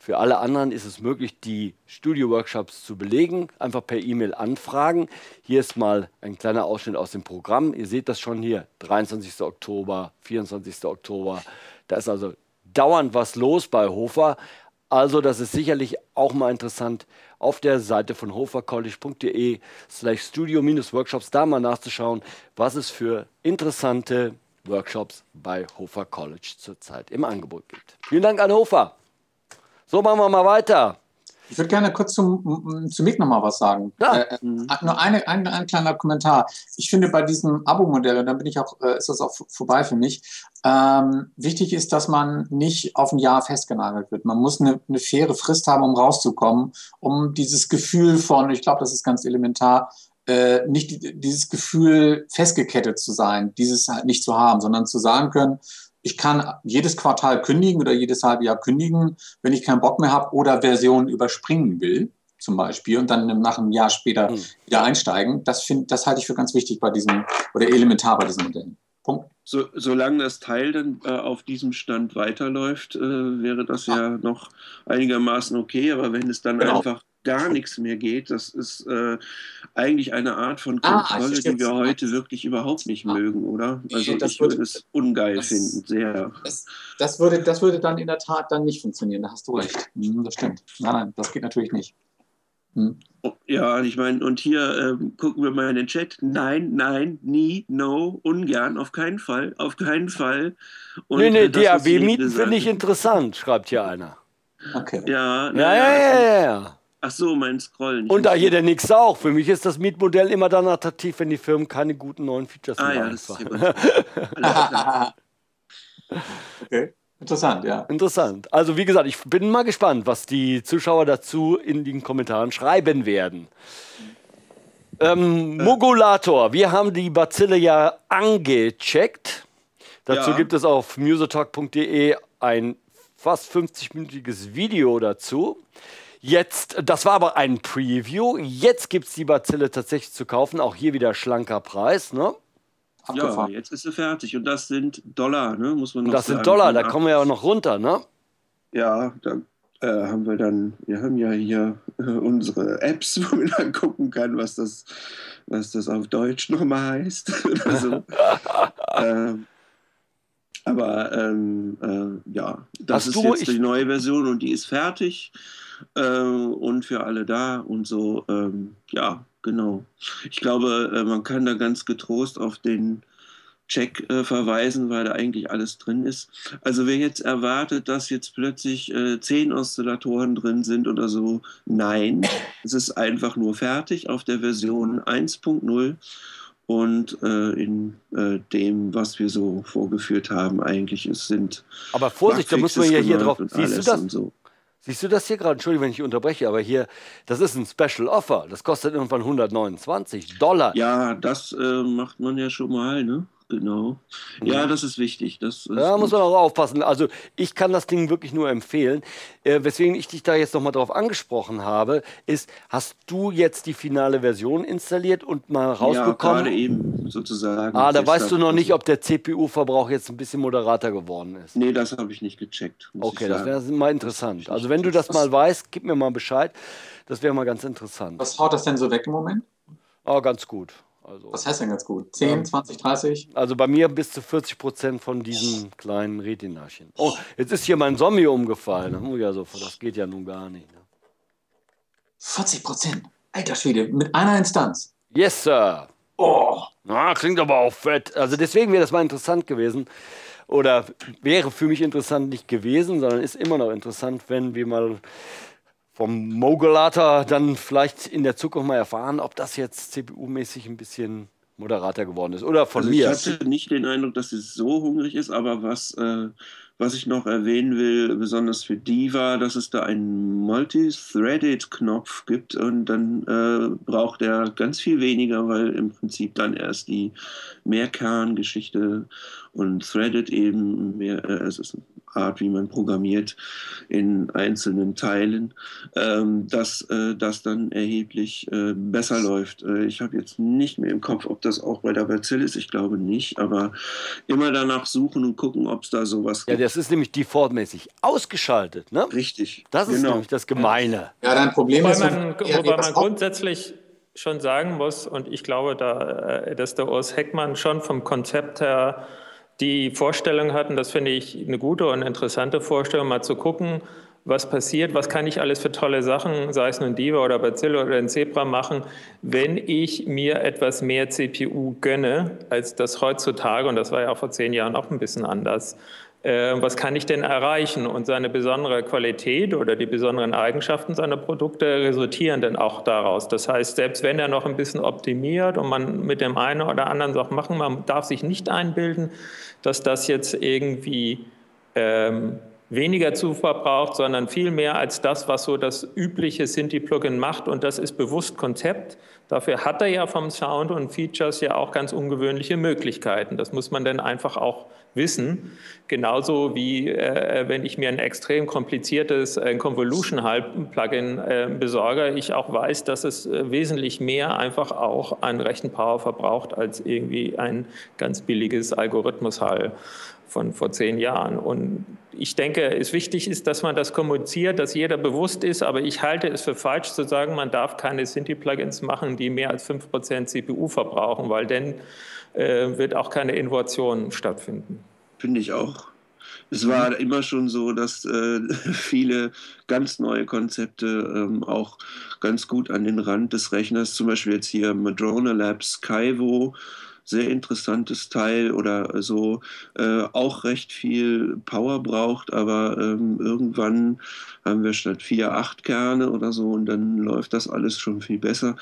für alle anderen ist es möglich, die Studio-Workshops zu belegen. Einfach per E-Mail anfragen. Hier ist mal ein kleiner Ausschnitt aus dem Programm. Ihr seht das schon hier, dreiundzwanzigster Oktober, vierundzwanzigster Oktober. Da ist also dauernd was los bei Hofa. Also das ist sicherlich auch mal interessant, auf der Seite von hofa-college.de slash studio-workshops da mal nachzuschauen, was es für interessante Workshops bei Hofa-College zurzeit im Angebot gibt. Vielen Dank an Hofa. So, machen wir mal weiter. Ich würde gerne kurz zum, zum Mick noch mal was sagen. Ja. Äh, nur eine, ein, ein kleiner Kommentar. Ich finde bei diesem Abo-Modell, und dann bin ich auch, äh, ist das auch vorbei für mich, ähm, wichtig ist, dass man nicht auf ein Jahr festgenagelt wird. Man muss eine, eine faire Frist haben, um rauszukommen, um dieses Gefühl von, ich glaube, das ist ganz elementar, äh, nicht dieses Gefühl festgekettet zu sein, dieses halt nicht zu haben, sondern zu sagen können, ich kann jedes Quartal kündigen oder jedes halbe Jahr kündigen, wenn ich keinen Bock mehr habe oder Versionen überspringen will, zum Beispiel, und dann nach einem Jahr später mhm. wieder einsteigen. Das, find, das halte ich für ganz wichtig bei diesem, oder elementar bei diesem Modell. Punkt. So, solange das Teil dann äh, auf diesem Stand weiterläuft, äh, wäre das ja. ja noch einigermaßen okay, aber wenn es dann genau. einfach gar nichts mehr geht, das ist äh, eigentlich eine Art von Kontrolle, ah, die wir heute wirklich überhaupt nicht ah. mögen, oder? Also das ich würde, würde es ungeil das, finden, sehr. Das, das, würde, das würde dann in der Tat dann nicht funktionieren, da hast du recht. Das stimmt. Nein, nein, das geht natürlich nicht. Hm. Ja, ich meine, und hier ähm, gucken wir mal in den Chat. Nein, nein, nie, no, ungern, auf keinen Fall, auf keinen Fall. Und, nee, nee, äh, D A W-Mieten finde ich interessant, schreibt hier einer. Okay. Ja, na, ja, ja, ja, ja, ja. Ach so, mein Scrollen. Und da hier der Nix auch. Für mich ist das Mietmodell immer dann attraktiv, wenn die Firmen keine guten neuen Features haben. Ah ja, das ist ja gut. Okay. Interessant, ja. Interessant. Also wie gesagt, ich bin mal gespannt, was die Zuschauer dazu in den Kommentaren schreiben werden. Ähm, äh. Mogulator. Wir haben die Bazille ja angecheckt. Dazu ja. gibt es auf musotalk punkt de ein fast fünfzig-minütiges Video dazu. Jetzt, das war aber ein Preview. Jetzt gibt es die Bazille tatsächlich zu kaufen. Auch hier wieder schlanker Preis. Ne? Ja, jetzt ist sie fertig. Und das sind Dollar, ne? Muss man noch das sagen. sind Dollar, da kommen wir ja auch noch runter. Ne? Ja, da äh, haben wir dann, wir haben ja hier äh, unsere Apps, wo man dann gucken kann, was das, was das auf Deutsch nochmal heißt. Oder so. ähm. Aber ähm, äh, ja, das Hast ist du, jetzt die neue Version und die ist fertig äh, und für alle da und so. Ähm, ja, genau. Ich glaube, äh, man kann da ganz getrost auf den Check äh, verweisen, weil da eigentlich alles drin ist. Also wer jetzt erwartet, dass jetzt plötzlich äh, zehn Oszillatoren drin sind oder so, nein, es ist einfach nur fertig auf der Version eins punkt null. Und äh, in äh, dem, was wir so vorgeführt haben, eigentlich es sind. Aber Vorsicht, da muss man ja hier drauf. Siehst du das? So. Siehst du das hier gerade? Entschuldigung, wenn ich unterbreche, aber hier, das ist ein Special Offer. Das kostet irgendwann hundertneunundzwanzig Dollar. Ja, das äh, macht man ja schon mal, ne? Genau. Ja, das ist wichtig. Das ist da muss man auch aufpassen. Also ich kann das Ding wirklich nur empfehlen. Äh, weswegen ich dich da jetzt nochmal drauf angesprochen habe, ist, hast du jetzt die finale Version installiert und mal rausbekommen? Ja, gerade eben sozusagen. Ah, da weißt du noch nicht, ob der C P U-Verbrauch jetzt ein bisschen moderater geworden ist. Nee, das habe ich nicht gecheckt. Okay, das wäre mal interessant. Also wenn du das mal weißt, gib mir mal Bescheid. Das wäre mal ganz interessant. Was haut das denn so weg im Moment? Oh, ganz gut. Also, was heißt denn ganz gut? zehn, zwanzig, dreißig? Also bei mir bis zu vierzig Prozent von diesen kleinen Retinachen. Oh, jetzt ist hier mein Zombie umgefallen. Das geht ja nun gar nicht. Ne? vierzig Prozent? Alter Schwede, mit einer Instanz? Yes, Sir. Oh, ah, klingt aber auch fett. Also deswegen wäre das mal interessant gewesen. Oder wäre für mich interessant nicht gewesen, sondern ist immer noch interessant, wenn wir mal vom Mogulator dann vielleicht in der Zukunft mal erfahren, ob das jetzt C P U-mäßig ein bisschen moderater geworden ist. Oder von also mir. Ich hatte nicht den Eindruck, dass sie so hungrig ist, aber was, äh, was ich noch erwähnen will, besonders für Diva, dass es da einen Multi-Threaded-Knopf gibt und dann äh, braucht er ganz viel weniger, weil im Prinzip dann erst die Mehrkern-Geschichte und Threaded eben mehr, äh, es ist eine Art, wie man programmiert in einzelnen Teilen, ähm, dass äh, das dann erheblich äh, besser läuft. Äh, ich habe jetzt nicht mehr im Kopf, ob das auch bei der Bazille ist, ich glaube nicht, aber immer danach suchen und gucken, ob es da sowas gibt. Ja, das ist nämlich defaultmäßig ausgeschaltet, ne? Richtig. Das ist genau. nämlich das Gemeine. Ja, dein Problem wobei ist, man, wobei man grundsätzlich schon sagen muss, und ich glaube, da, dass der Urs Heckmann schon vom Konzept her die Vorstellung hatten, das finde ich eine gute und interessante Vorstellung, mal zu gucken, was passiert, was kann ich alles für tolle Sachen, sei es nun Diva oder Bazille oder ein Zebra machen, wenn ich mir etwas mehr C P U gönne, als das heutzutage, und das war ja auch vor zehn Jahren auch ein bisschen anders, äh, was kann ich denn erreichen? Und seine besondere Qualität oder die besonderen Eigenschaften seiner Produkte resultieren dann auch daraus. Das heißt, selbst wenn er noch ein bisschen optimiert und man mit dem einen oder anderen Sachen machen, man darf sich nicht einbilden, dass das jetzt irgendwie ähm, weniger Zufall braucht, sondern viel mehr als das, was so das übliche Synthi-Plugin macht. Und das ist bewusst Konzept. Dafür hat er ja vom Sound und Features ja auch ganz ungewöhnliche Möglichkeiten. Das muss man dann einfach auch wissen. Genauso wie äh, wenn ich mir ein extrem kompliziertes äh, Convolution-Plugin äh, besorge, ich auch weiß, dass es äh, wesentlich mehr einfach auch an Rechenpower verbraucht als irgendwie ein ganz billiges Algorithmus-Hall von vor zehn Jahren. Und ich denke, es wichtig ist, dass man das kommuniziert, dass jeder bewusst ist, aber ich halte es für falsch zu sagen, man darf keine Synthi-Plugins machen, die mehr als fünf Prozent C P U verbrauchen, weil dann äh, wird auch keine Innovation stattfinden. Finde ich auch. Es war immer schon so, dass äh, viele ganz neue Konzepte ähm, auch ganz gut an den Rand des Rechners, zum Beispiel jetzt hier Madrona Labs, Kaivo, sehr interessantes Teil oder so, äh, auch recht viel Power braucht, aber ähm, irgendwann haben wir statt vier, acht Kerne oder so und dann läuft das alles schon viel besser.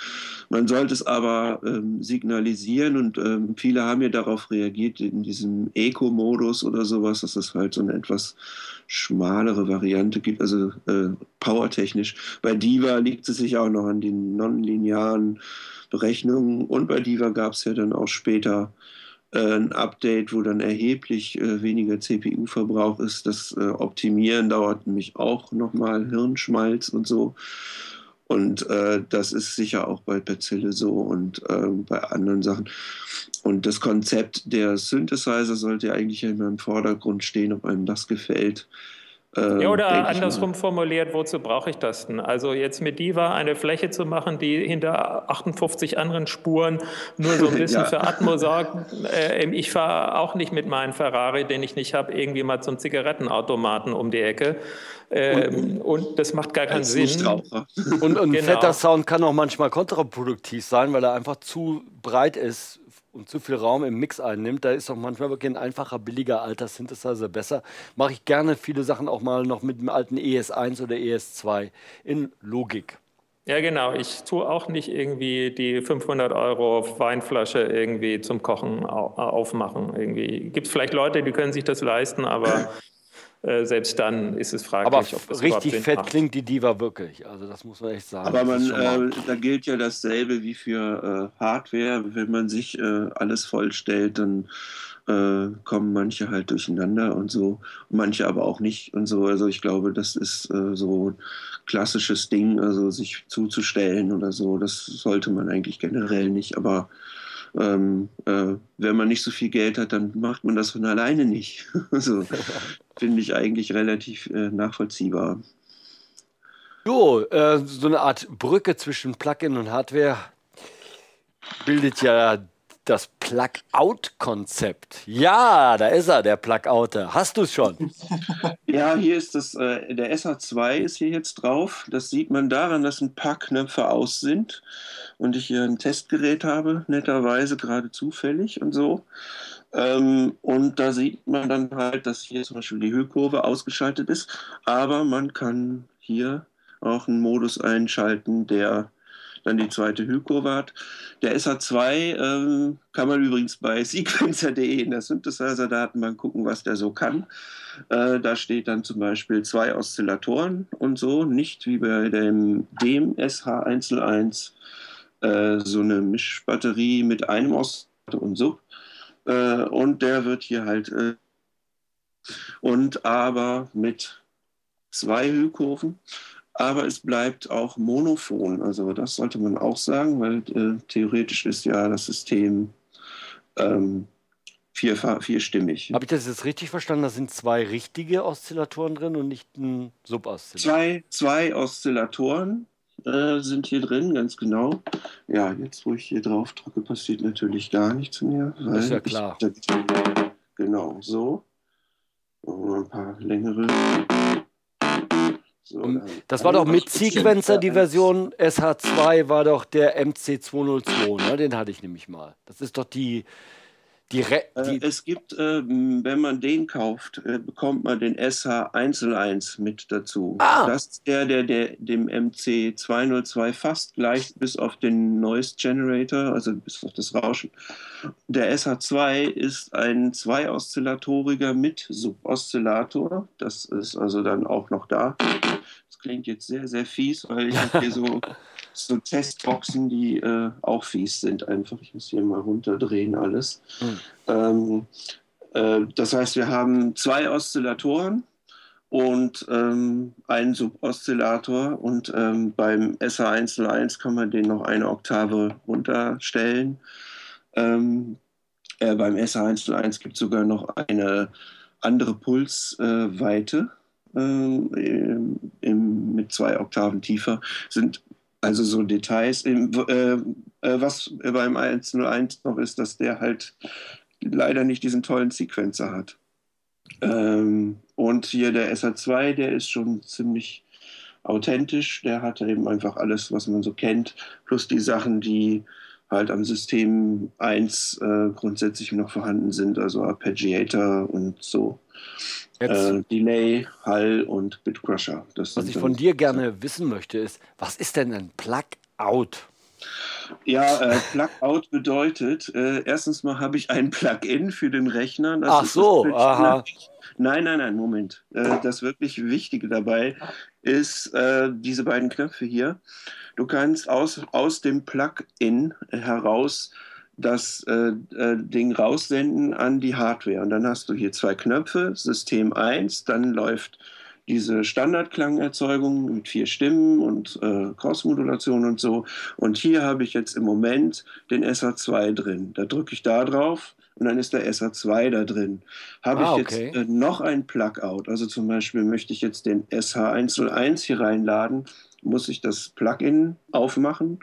Man sollte es aber ähm, signalisieren und ähm, viele haben ja darauf reagiert, in diesem Eco-Modus oder sowas, dass es halt so eine etwas schmalere Variante gibt, also äh, powertechnisch. Bei Diva liegt es sich auch noch an den nonlinearen Berechnungen und bei Diva gab es ja dann auch später äh, ein Update, wo dann erheblich äh, weniger C P U-Verbrauch ist. Das äh, Optimieren dauert nämlich auch nochmal Hirnschmalz und so. Und äh, das ist sicher auch bei Bazille so und äh, bei anderen Sachen. Und das Konzept der Synthesizer sollte ja eigentlich immer im Vordergrund stehen, ob einem das gefällt. Ja, oder andersrum formuliert, wozu brauche ich das denn? Also jetzt mit Diva eine Fläche zu machen, die hinter achtundfünfzig anderen Spuren nur so ein bisschen ja. für Atmo sorgt. Äh, ich fahre auch nicht mit meinem Ferrari, den ich nicht habe, irgendwie mal zum Zigarettenautomaten um die Ecke. Ähm, und, und das macht gar keinen Sinn. Und ein genau. fetter Sound kann auch manchmal kontraproduktiv sein, weil er einfach zu breit ist und zu viel Raum im Mix einnimmt. Da ist auch manchmal wirklich ein einfacher, billiger, alter Synthesizer besser. Mache ich gerne viele Sachen auch mal noch mit dem alten E S eins oder E S zwei in Logic. Ja, genau. Ich tue auch nicht irgendwie die fünfhundert Euro Weinflasche irgendwie zum Kochen aufmachen. Irgendwie gibt es vielleicht Leute, die können sich das leisten, aber Äh, selbst dann ist es fraglich, aber ob das richtig fett macht. Klingt die Diva wirklich, also das muss man echt sagen. Aber man, äh, da gilt ja dasselbe wie für äh, Hardware, wenn man sich äh, alles vollstellt, dann äh, kommen manche halt durcheinander und so, manche aber auch nicht und so, also ich glaube, das ist äh, so ein klassisches Ding, also sich zuzustellen oder so, das sollte man eigentlich generell nicht, aber Ähm, äh, wenn man nicht so viel Geld hat, dann macht man das von alleine nicht. So, finde ich eigentlich relativ äh, nachvollziehbar. Jo, äh, so eine Art Brücke zwischen Plugin und Hardware bildet ja das Plug-out-Konzept. Ja, da ist er, der Plug-outer. Hast du es schon? Ja, hier ist das, äh, der S H zwei ist hier jetzt drauf. Das sieht man daran, dass ein paar Knöpfe aus sind und ich hier ein Testgerät habe, netterweise gerade zufällig und so. Ähm, und da sieht man dann halt, dass hier zum Beispiel die Hüllkurve ausgeschaltet ist, aber man kann hier auch einen Modus einschalten, der dann die zweite Hüllkurve hat. Der S H zwei ähm, kann man übrigens bei sequencer punkt de in der Synthesizer-Datenbank gucken, was der so kann. Äh, da steht dann zum Beispiel zwei Oszillatoren und so, nicht wie bei dem, dem S H hundertundeins äh, so eine Mischbatterie mit einem Oszillator und Sub. Äh, und der wird hier halt äh, und aber mit zwei Hüllkurven. Aber es bleibt auch monophon, also das sollte man auch sagen, weil äh, theoretisch ist ja das System ähm, vier, vierstimmig. Habe ich das jetzt richtig verstanden? Da sind zwei richtige Oszillatoren drin und nicht ein Sub-Oszillator? Zwei, zwei Oszillatoren äh, sind hier drin, ganz genau. Ja, jetzt wo ich hier drauf drücke, passiert natürlich gar nichts mehr. Weil ist ja klar. Ich, das, genau, so. Und ein paar längere... So, das war doch mit Sequencer die Version S H zwei, war doch der M C zwei null zwei, ne? Den hatte ich nämlich mal. Das ist doch die... die, Re die äh, es gibt, äh, wenn man den kauft, äh, bekommt man den S H hundertundeins mit dazu. Ah. Das ist der, der, der dem M C zwei null zwei fast gleich, bis auf den Noise Generator, also bis auf das Rauschen. Der S H zwei ist ein Zwei-Oszillatoriger mit Sub-Oszillator. Das ist also dann auch noch da. Das klingt jetzt sehr, sehr fies, weil ich habe hier so, so Testboxen, die äh, auch fies sind einfach. Ich muss hier mal runterdrehen alles. Hm. Ähm, äh, das heißt, wir haben zwei Oszillatoren und ähm, einen Sub-Oszillator. Und ähm, beim S H hundertundeins kann man den noch eine Oktave runterstellen. Ähm, äh, beim S H hundertundeins gibt es sogar noch eine andere Pulsweite. Äh, Im, im, mit zwei Oktaven tiefer, sind also so Details. Im, äh, äh, was beim hundertundeins noch ist, dass der halt leider nicht diesen tollen Sequencer hat. Ähm, und hier der S H zwei, der ist schon ziemlich authentisch. Der hat eben einfach alles, was man so kennt, plus die Sachen, die halt am System eins äh, grundsätzlich noch vorhanden sind, also Arpeggiator und so. Äh, Delay, Hall und Bitcrusher. Das was ich von dir gerne so wissen möchte, ist, was ist denn ein Plug-out? Ja, äh, Plug-out bedeutet, äh, erstens mal habe ich ein Plug-in für den Rechner. Das Ach ist so, aha. Nein, nein, nein, Moment. Äh, das wirklich Wichtige dabei ist äh, diese beiden Knöpfe hier. Du kannst aus, aus dem Plug-in heraus das äh, äh, Ding raussenden an die Hardware. Und dann hast du hier zwei Knöpfe, System eins, dann läuft diese Standardklangerzeugung mit vier Stimmen und äh, Crossmodulation und so. Und hier habe ich jetzt im Moment den S H zwei drin. Da drücke ich da drauf und dann ist der S H zwei da drin. Habe ah, ich jetzt okay. äh, noch ein Plug-out, also zum Beispiel möchte ich jetzt den S H hundertundeins hier reinladen, muss ich das Plugin aufmachen,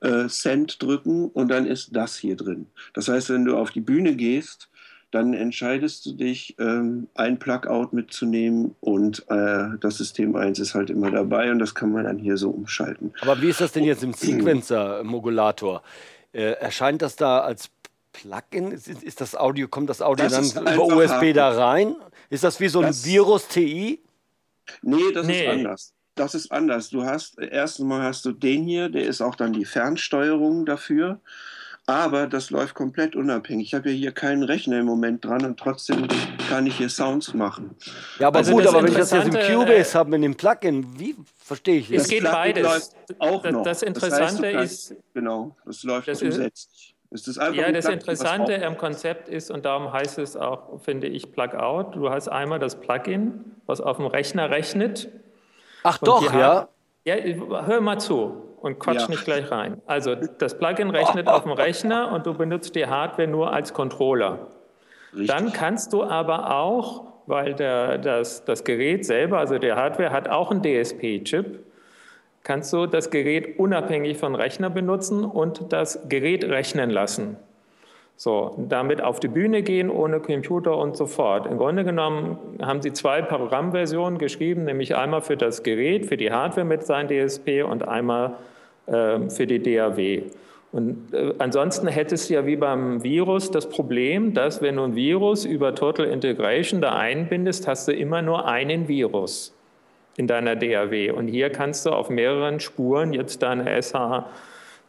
äh, Send drücken und dann ist das hier drin. Das heißt, wenn du auf die Bühne gehst, dann entscheidest du dich, ähm, ein Plug-out mitzunehmen und äh, das System eins ist halt immer dabei und das kann man dann hier so umschalten. Aber wie ist das denn jetzt im Sequencer-Modulator? Äh, erscheint das da als Plugin? Ist, ist das Audio, kommt das Audio das dann über U S B hart. Da rein? Ist das wie so ein Virus-T I? Nee, das nee. ist anders. Das ist anders. Du hast, erstmal hast du den hier, der ist auch dann die Fernsteuerung dafür, aber das läuft komplett unabhängig. Ich habe ja hier keinen Rechner im Moment dran und trotzdem kann ich hier Sounds machen. Ja, aber also gut, aber wenn ich das jetzt im Cubase äh, habe mit dem Plugin, wie verstehe ich das? Es geht Plugin beides. Auch noch. Das, das Interessante das heißt, kannst, ist... Genau, das läuft umsetzt. Ist das einfach ja, das Plugin, Interessante am Konzept ist, und darum heißt es auch, finde ich, Plug-out. Du hast einmal das Plugin, was auf dem Rechner rechnet. Ach und doch, ja? Ja, hör mal zu und quatsch ja. nicht gleich rein. Also das Plugin rechnet auf dem Rechner und du benutzt die Hardware nur als Controller. Richtig. Dann kannst du aber auch, weil der, das, das Gerät selber, also die Hardware hat auch einen D S P-Chip, kannst du das Gerät unabhängig vom Rechner benutzen und das Gerät rechnen lassen. So, damit auf die Bühne gehen ohne Computer und so fort. Im Grunde genommen haben sie zwei Programmversionen geschrieben, nämlich einmal für das Gerät, für die Hardware mit seinem D S P und einmal äh, für die D A W. Und äh, ansonsten hättest du ja wie beim Virus das Problem, dass wenn du ein Virus über Total Integration da einbindest, hast du immer nur einen Virus in deiner D A W. Und hier kannst du auf mehreren Spuren jetzt deine S H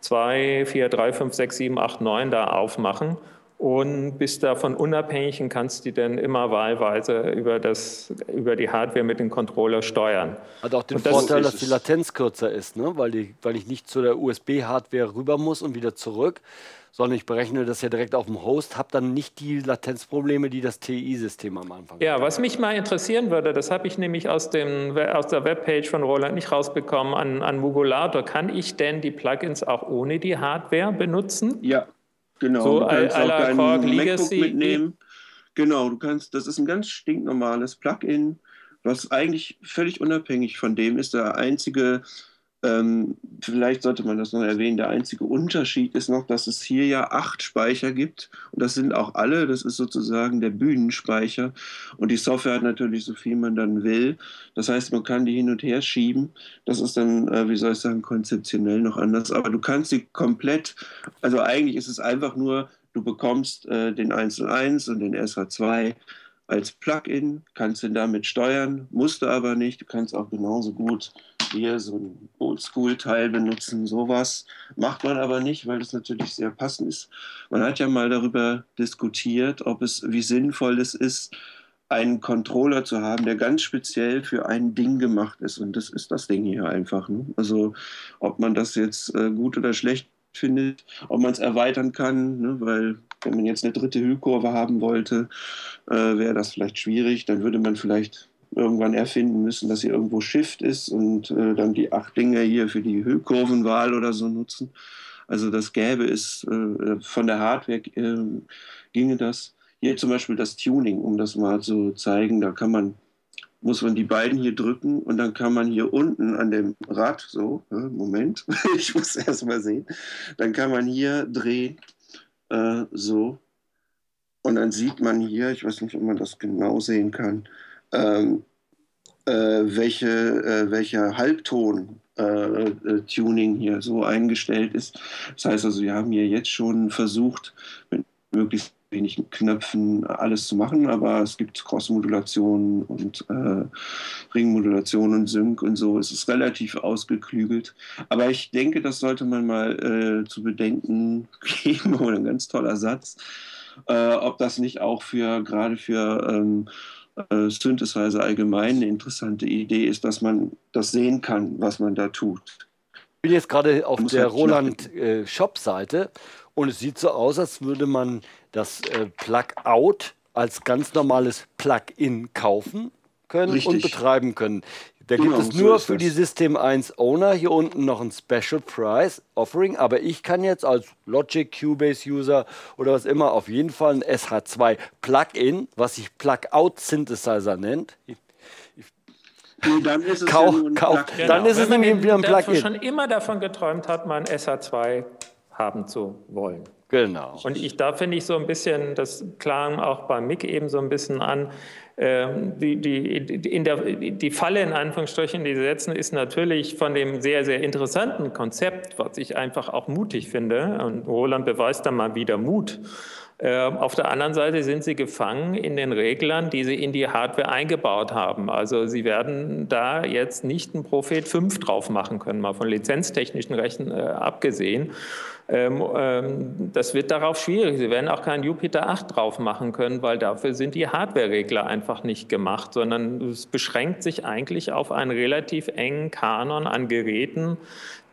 zwei, vier, drei, fünf, sechs, sieben, acht, neun da aufmachen und bist davon unabhängig und kannst die dann immer wahlweise über, das, über die Hardware mit dem Controller steuern. Hat auch den das Vorteil, dass die Latenz kürzer ist, ne? weil, die, weil ich nicht zu der U S B-Hardware rüber muss und wieder zurück, sondern ich berechne das ja direkt auf dem Host, habe dann nicht die Latenzprobleme, die das T I-System am Anfang ja, hat. Ja, was mich mal interessieren würde, das habe ich nämlich aus, dem, aus der Webpage von Roland nicht rausbekommen, an, an Mugulator. Kann ich denn die Plugins auch ohne die Hardware benutzen? Ja, genau. So, du kannst auch deinen MacBook mitnehmen. Genau, du kannst, das ist ein ganz stinknormales Plugin, was eigentlich völlig unabhängig von dem ist, der einzige... Ähm, vielleicht sollte man das noch erwähnen, der einzige Unterschied ist noch, dass es hier ja acht Speicher gibt und das sind auch alle, das ist sozusagen der Bühnenspeicher und die Software hat natürlich so viel man dann will, das heißt man kann die hin und her schieben, das ist dann, äh, wie soll ich sagen, konzeptionell noch anders, aber du kannst sie komplett, also eigentlich ist es einfach nur, du bekommst äh, den eins null eins und den S H zwei als Plugin, kannst den damit steuern, musst du aber nicht, du kannst auch genauso gut hier so ein Oldschool-Teil benutzen, sowas macht man aber nicht, weil das natürlich sehr passend ist. Man hat ja mal darüber diskutiert, ob es, wie sinnvoll es ist, einen Controller zu haben, der ganz speziell für ein Ding gemacht ist. Und das ist das Ding hier einfach. Ne? Also ob man das jetzt äh, gut oder schlecht findet, ob man es erweitern kann, ne? weil wenn man jetzt eine dritte Hüllkurve haben wollte, äh, wäre das vielleicht schwierig. Dann würde man vielleicht irgendwann erfinden müssen, dass hier irgendwo Shift ist und äh, dann die acht Dinger hier für die Hüllkurvenwahl oder so nutzen. Also das gäbe es, äh, von der Hardware äh, ginge das. Hier zum Beispiel das Tuning, um das mal zu zeigen, da kann man, muss man die beiden hier drücken und dann kann man hier unten an dem Rad, so, äh, Moment, ich muss erst mal sehen, dann kann man hier drehen, äh, so, und dann sieht man hier, ich weiß nicht, ob man das genau sehen kann, Ähm, äh, welche, äh, welcher Halbton-Tuning äh, äh, hier so eingestellt ist. Das heißt also, wir haben hier jetzt schon versucht, mit möglichst wenigen Knöpfen alles zu machen, aber es gibt Cross-Modulationen und äh, Ringmodulationen und Sync und so. Es ist relativ ausgeklügelt. Aber ich denke, das sollte man mal äh, zu bedenken geben. Oder ein ganz toller Satz. Äh, ob das nicht auch für, gerade für ähm, Synthesizer allgemein eine interessante Idee ist, dass man das sehen kann, was man da tut. Ich bin jetzt gerade auf der halt Roland-Shop-Seite und es sieht so aus, als würde man das Plug-out als ganz normales Plug-in kaufen können Richtig. und betreiben können. Da genau, gibt es nur so für das. die System eins Owner hier unten noch ein Special Price Offering, aber ich kann jetzt als Logic, Cubase User oder was immer auf jeden Fall ein S H zwei Plugin, was sich Plug-out Synthesizer nennt. Ich, ich nee, dann ist es, kau, ja kau, genau. dann ist es nämlich wieder ein Plugin. Wenn man schon immer davon geträumt hat, mal ein S H zwei haben zu wollen. Genau. Und ich, da finde ich so ein bisschen, das klang auch bei Mick eben so ein bisschen an, ähm, die, die, die, in der, die Falle in Anführungsstrichen, die sie setzen, ist natürlich von dem sehr, sehr interessanten Konzept, was ich einfach auch mutig finde, und Roland beweist da mal wieder Mut. Auf der anderen Seite sind sie gefangen in den Reglern, die sie in die Hardware eingebaut haben. Also sie werden da jetzt nicht einen Prophet fünf drauf machen können, mal von lizenztechnischen Rechten äh, abgesehen. Ähm, ähm, das wird darauf schwierig. Sie werden auch keinen Jupiter acht drauf machen können, weil dafür sind die Hardware-Regler einfach nicht gemacht, sondern es beschränkt sich eigentlich auf einen relativ engen Kanon an Geräten,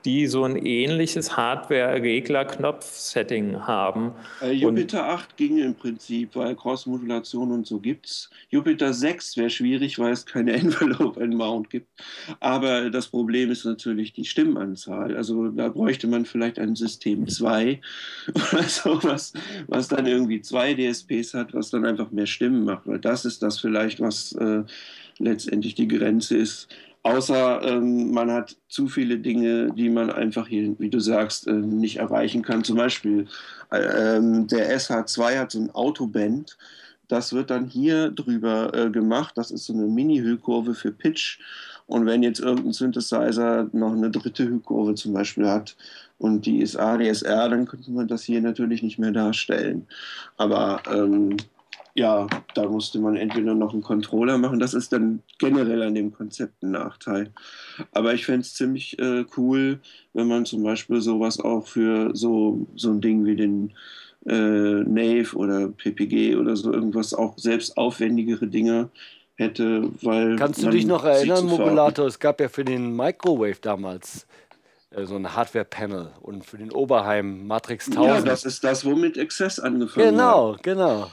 die so ein ähnliches Hardware-Regler-Knopf-Setting haben. Äh, Jupiter acht ginge im Prinzip, weil Cross-Modulation und so gibt es. Jupiter sechs wäre schwierig, weil es keine Envelope-and-Mount gibt. Aber das Problem ist natürlich die Stimmenanzahl. Also da bräuchte man vielleicht ein System zwei oder sowas, was dann irgendwie zwei D S Ps hat, was dann einfach mehr Stimmen macht. Weil das ist das vielleicht, was äh, letztendlich die Grenze ist. Außer ähm, man hat zu viele Dinge, die man einfach hier, wie du sagst, äh, nicht erreichen kann. Zum Beispiel äh, ähm, der S H zwei hat so ein Autoband. Das wird dann hier drüber äh, gemacht. Das ist so eine Mini-Hüllkurve für Pitch. Und wenn jetzt irgendein Synthesizer noch eine dritte Hüllkurve zum Beispiel hat und die ist A D S R, dann könnte man das hier natürlich nicht mehr darstellen. Aber ähm, ja, da musste man entweder noch einen Controller machen. Das ist dann generell an dem Konzept ein Nachteil. Aber ich fände es ziemlich äh, cool, wenn man zum Beispiel sowas auch für so, so ein Ding wie den äh, Nave oder P P G oder so irgendwas, auch selbst aufwendigere Dinge hätte. Weil Kannst du dich noch erinnern, Modulator? Es gab ja für den Microwave damals so ein Hardware-Panel und für den Oberheim Matrix tausend. Ja, das ist das, womit Access angefangen genau, hat. Genau, genau.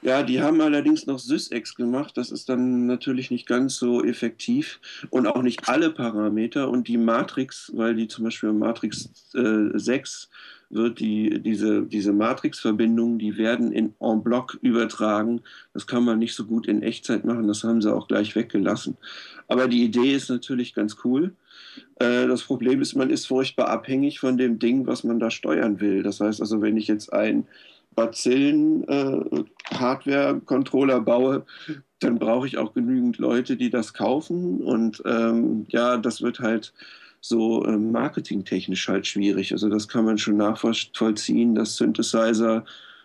Ja, die haben allerdings noch Sysex gemacht, das ist dann natürlich nicht ganz so effektiv und auch nicht alle Parameter und die Matrix, weil die zum Beispiel Matrix äh, sechs wird, die, diese, diese Matrix-Verbindungen, die werden in en bloc übertragen, das kann man nicht so gut in Echtzeit machen, das haben sie auch gleich weggelassen. Aber die Idee ist natürlich ganz cool. Das Problem ist, man ist furchtbar abhängig von dem Ding, was man da steuern will. Das heißt also, wenn ich jetzt ein Bazillen-Hardware-Controller äh, baue, dann brauche ich auch genügend Leute, die das kaufen. Und ähm, ja, das wird halt so äh, marketingtechnisch halt schwierig. Also das kann man schon nachvollziehen, dass Synthesizer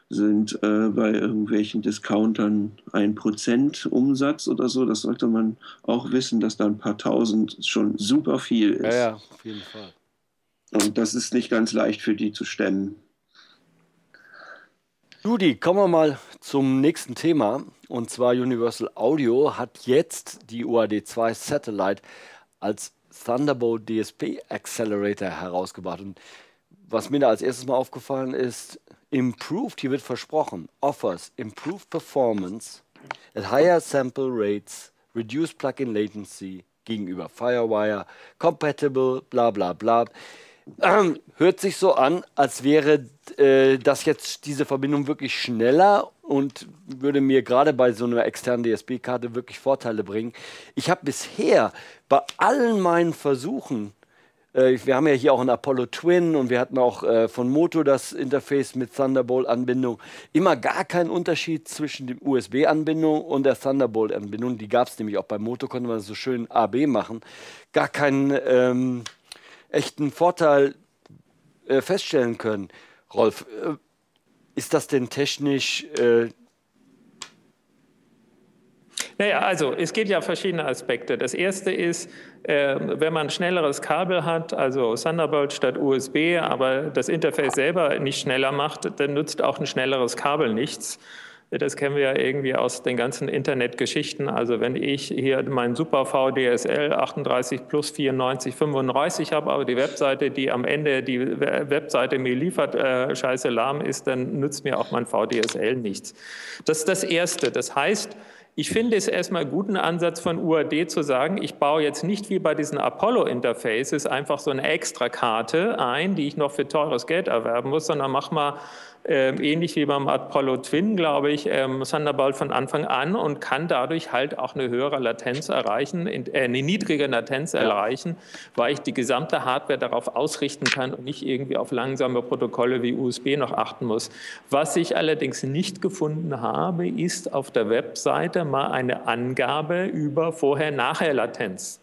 sind äh, bei irgendwelchen Discountern ein Prozent Umsatz oder so. Das sollte man auch wissen, dass da ein paar Tausend schon super viel ist. Ja, ja, auf jeden Fall. Und das ist nicht ganz leicht für die zu stemmen. Judy, kommen wir mal zum nächsten Thema. Und zwar Universal Audio hat jetzt die U A D zwei Satellite als Thunderbolt D S P Accelerator herausgebracht. Und was mir da als erstes mal aufgefallen ist, Improved, hier wird versprochen, offers improved performance at higher sample rates, reduced plugin latency gegenüber Firewire, compatible, bla bla bla. Hört sich so an, als wäre äh, das jetzt diese Verbindung wirklich schneller und würde mir gerade bei so einer externen D S P-Karte wirklich Vorteile bringen. Ich habe bisher bei allen meinen Versuchen, äh, wir haben ja hier auch einen Apollo Twin und wir hatten auch äh, von Moto das Interface mit Thunderbolt-Anbindung, immer gar keinen Unterschied zwischen dem U S B-Anbindung und der Thunderbolt-Anbindung. Die gab es nämlich auch bei Moto, konnte man so schön A B machen. Gar keinen Ähm, echten Vorteil äh, feststellen können. Rolf, äh, ist das denn technisch? Äh naja, also es gibt ja verschiedene Aspekte. Das erste ist, äh, wenn man schnelleres Kabel hat, also Thunderbolt statt U S B, aber das Interface selber nicht schneller macht, dann nützt auch ein schnelleres Kabel nichts. Das kennen wir ja irgendwie aus den ganzen Internetgeschichten. Also wenn ich hier meinen Super V D S L achtunddreißig plus vierundneunzig fünfunddreißig habe, aber die Webseite, die am Ende die Webseite mir liefert, äh, scheiße lahm ist, dann nützt mir auch mein V D S L nichts. Das ist das Erste. Das heißt, ich finde es erstmal einen guten Ansatz von U A D zu sagen, ich baue jetzt nicht wie bei diesen Apollo-Interfaces einfach so eine Extrakarte ein, die ich noch für teures Geld erwerben muss, sondern mach mal Ähm, ähnlich wie beim Apollo Twin, glaube ich, ähm, Thunderbolt von Anfang an und kann dadurch halt auch eine höhere Latenz erreichen, in, äh, eine niedrige Latenz ja. erreichen, weil ich die gesamte Hardware darauf ausrichten kann und nicht irgendwie auf langsame Protokolle wie U S B noch achten muss. Was ich allerdings nicht gefunden habe, ist auf der Webseite mal eine Angabe über Vorher-Nachher-Latenz.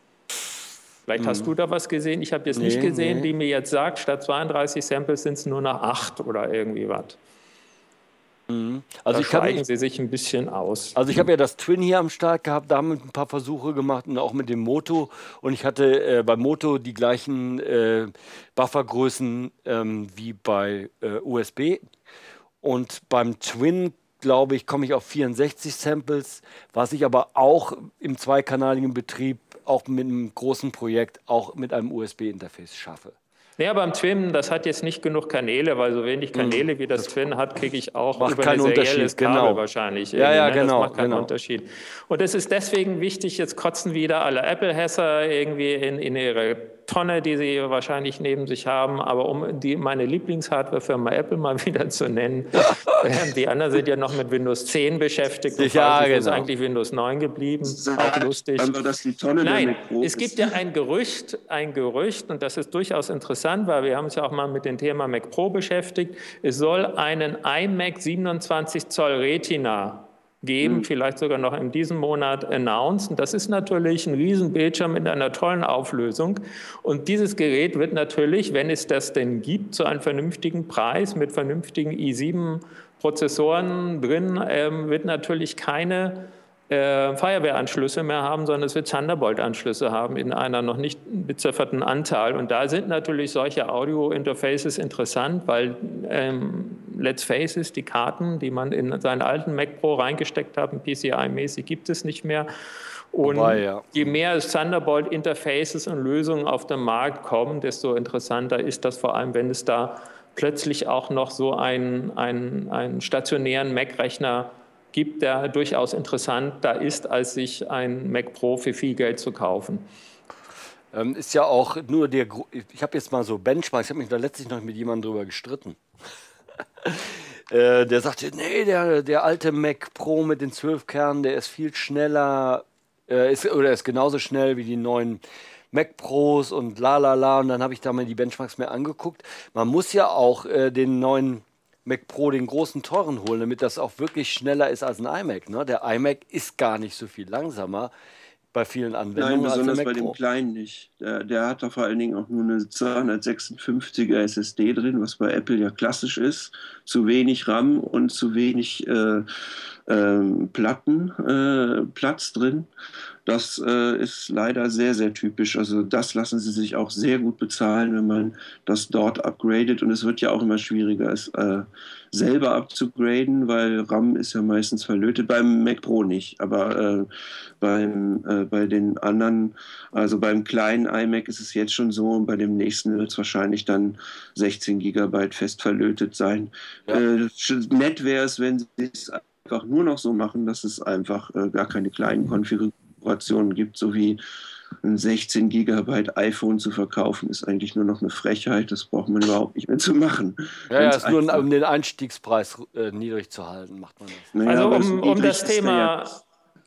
Vielleicht hast du da was gesehen, ich habe jetzt nee, nicht gesehen, nee. die mir jetzt sagt, statt zweiunddreißig Samples sind es nur noch acht oder irgendwie was. Mhm. Also da ich schweigen kann, sie sich ein bisschen aus. Also ich habe ja das Twin hier am Start gehabt, da haben wir ein paar Versuche gemacht und auch mit dem Moto. Und ich hatte äh, bei Moto die gleichen äh, Buffergrößen ähm, wie bei äh, U S B. Und beim Twin, glaube ich, komme ich auf vierundsechzig Samples, was ich aber auch im zweikanaligen Betrieb auch mit einem großen Projekt, auch mit einem U S B-Interface schaffe. Ja, beim Twin, das hat jetzt nicht genug Kanäle, weil so wenig Kanäle wie das, das Twin hat, kriege ich auch macht über keinen ein serielles Kabel genau. wahrscheinlich. Ja, ja, ne? genau. Das macht keinen genau. Unterschied. Und es ist deswegen wichtig, jetzt kotzen wieder alle Apple-Hässer irgendwie in, in ihre Tonne, die Sie wahrscheinlich neben sich haben, aber um die, meine Lieblingshardwarefirma Apple mal wieder zu nennen, die anderen sind ja noch mit Windows zehn beschäftigt, und ja, genau. Ist eigentlich Windows neun geblieben, auch lustig. Dann war das die Tonne, Nein, es gibt ja ein Gerücht, ein Gerücht, und das ist durchaus interessant, weil wir haben uns ja auch mal mit dem Thema Mac Pro beschäftigt, es soll einen iMac siebenundzwanzig Zoll Retina geben, hm. vielleicht sogar noch in diesem Monat announcen. Das ist natürlich ein Riesenbildschirm mit einer tollen Auflösung. Und dieses Gerät wird natürlich, wenn es das denn gibt, zu einem vernünftigen Preis mit vernünftigen i sieben Prozessoren drin, ähm, wird natürlich keine äh, Fireware-Anschlüsse mehr haben, sondern es wird Thunderbolt-Anschlüsse haben in einer noch nicht bezifferten Anzahl. Und da sind natürlich solche Audio-Interfaces interessant, weil ähm, let's face it, die Karten, die man in seinen alten Mac Pro reingesteckt hat, P C I-mäßig gibt es nicht mehr. Und Wobei, ja. je mehr Thunderbolt-Interfaces und Lösungen auf den Markt kommen, desto interessanter ist das, vor allem wenn es da plötzlich auch noch so einen, einen, einen stationären Mac-Rechner gibt, der durchaus interessant da ist, als sich ein Mac Pro für viel Geld zu kaufen. Ähm, ist ja auch nur der, ich habe jetzt mal so Benchmarks, ich habe mich da letztlich noch mit jemandem drüber gestritten. äh, der sagte, nee, der, der alte Mac Pro mit den zwölf Kernen, der ist viel schneller, äh, ist, oder ist genauso schnell wie die neuen Mac Pros und la la la. Und dann habe ich da mal die Benchmarks mir angeguckt. Man muss ja auch äh, den neuen Mac Pro, den großen teuren, holen, damit das auch wirklich schneller ist als ein iMac. Ne? Der iMac ist gar nicht so viel langsamer bei vielen Anwendungen. Nein, besonders bei dem Kleinen nicht. Der, der hat da vor allen Dingen auch nur eine zweihundertsechsundfünfziger S S D drin, was bei Apple ja klassisch ist. Zu wenig RAM und zu wenig äh, äh, Platten, äh, Platz drin. Das äh, ist leider sehr, sehr typisch. Also das lassen sie sich auch sehr gut bezahlen, wenn man das dort upgradet. Und es wird ja auch immer schwieriger, es äh, selber abzugraden, weil RAM ist ja meistens verlötet. Beim Mac Pro nicht, aber äh, beim, äh, bei den anderen, also beim kleinen iMac ist es jetzt schon so, und bei dem nächsten wird es wahrscheinlich dann sechzehn Gigabyte fest verlötet sein. Ja. Äh, nett wäre es, wenn sie es einfach nur noch so machen, dass es einfach äh, gar keine kleinen Konfigurationen gibt, so wie ein sechzehn Gigabyte iPhone zu verkaufen, ist eigentlich nur noch eine Frechheit. Das braucht man überhaupt nicht mehr zu machen. Ja, ja, ist nur, um den Einstiegspreis äh, niedrig zu halten, macht man das. Naja, also um, um das Thema...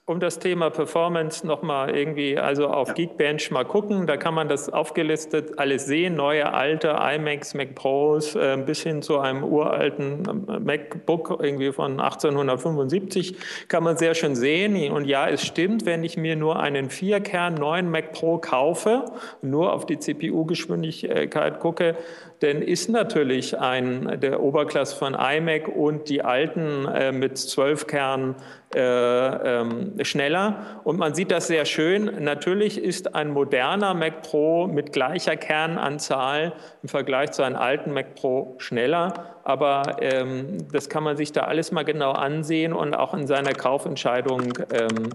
Um das Thema Performance nochmal irgendwie, also auf ja. Geekbench mal gucken, da kann man das aufgelistet alles sehen, neue, alte iMacs, Mac Pros, äh, bis hin zu einem uralten MacBook irgendwie von achtzehnhundertfünfundsiebzig, kann man sehr schön sehen. Und ja, es stimmt, wenn ich mir nur einen vier Kern neuen Mac Pro kaufe, nur auf die C P U-Geschwindigkeit gucke, dann ist natürlich ein, der Oberklasse von iMac und die alten äh, mit zwölf Kernen Äh, ähm, schneller, und man sieht das sehr schön. Natürlich ist ein moderner Mac Pro mit gleicher Kernanzahl im Vergleich zu einem alten Mac Pro schneller, aber ähm, das kann man sich da alles mal genau ansehen und auch in seiner Kaufentscheidung ähm,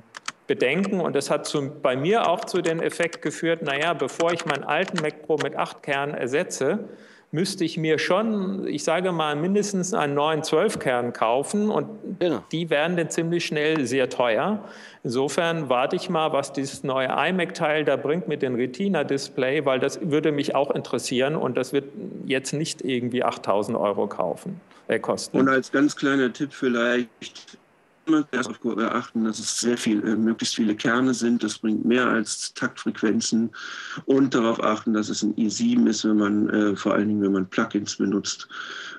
bedenken. Und das hat zu, bei mir auch zu dem Effekt geführt, naja, bevor ich meinen alten Mac Pro mit acht Kernen ersetze, müsste ich mir schon, ich sage mal, mindestens einen neuen zwölf Kern kaufen, und genau. die werden dann ziemlich schnell sehr teuer. Insofern warte ich mal, was dieses neue iMac-Teil da bringt mit dem Retina-Display, weil das würde mich auch interessieren, und das wird jetzt nicht irgendwie achttausend Euro kaufen, äh, kosten. Und als ganz kleiner Tipp vielleicht, erst auf achten, dass es sehr viel, äh, möglichst viele Kerne sind. Das bringt mehr als Taktfrequenzen. Und darauf achten, dass es ein i sieben ist, wenn man, äh, vor allen Dingen, wenn man Plugins benutzt,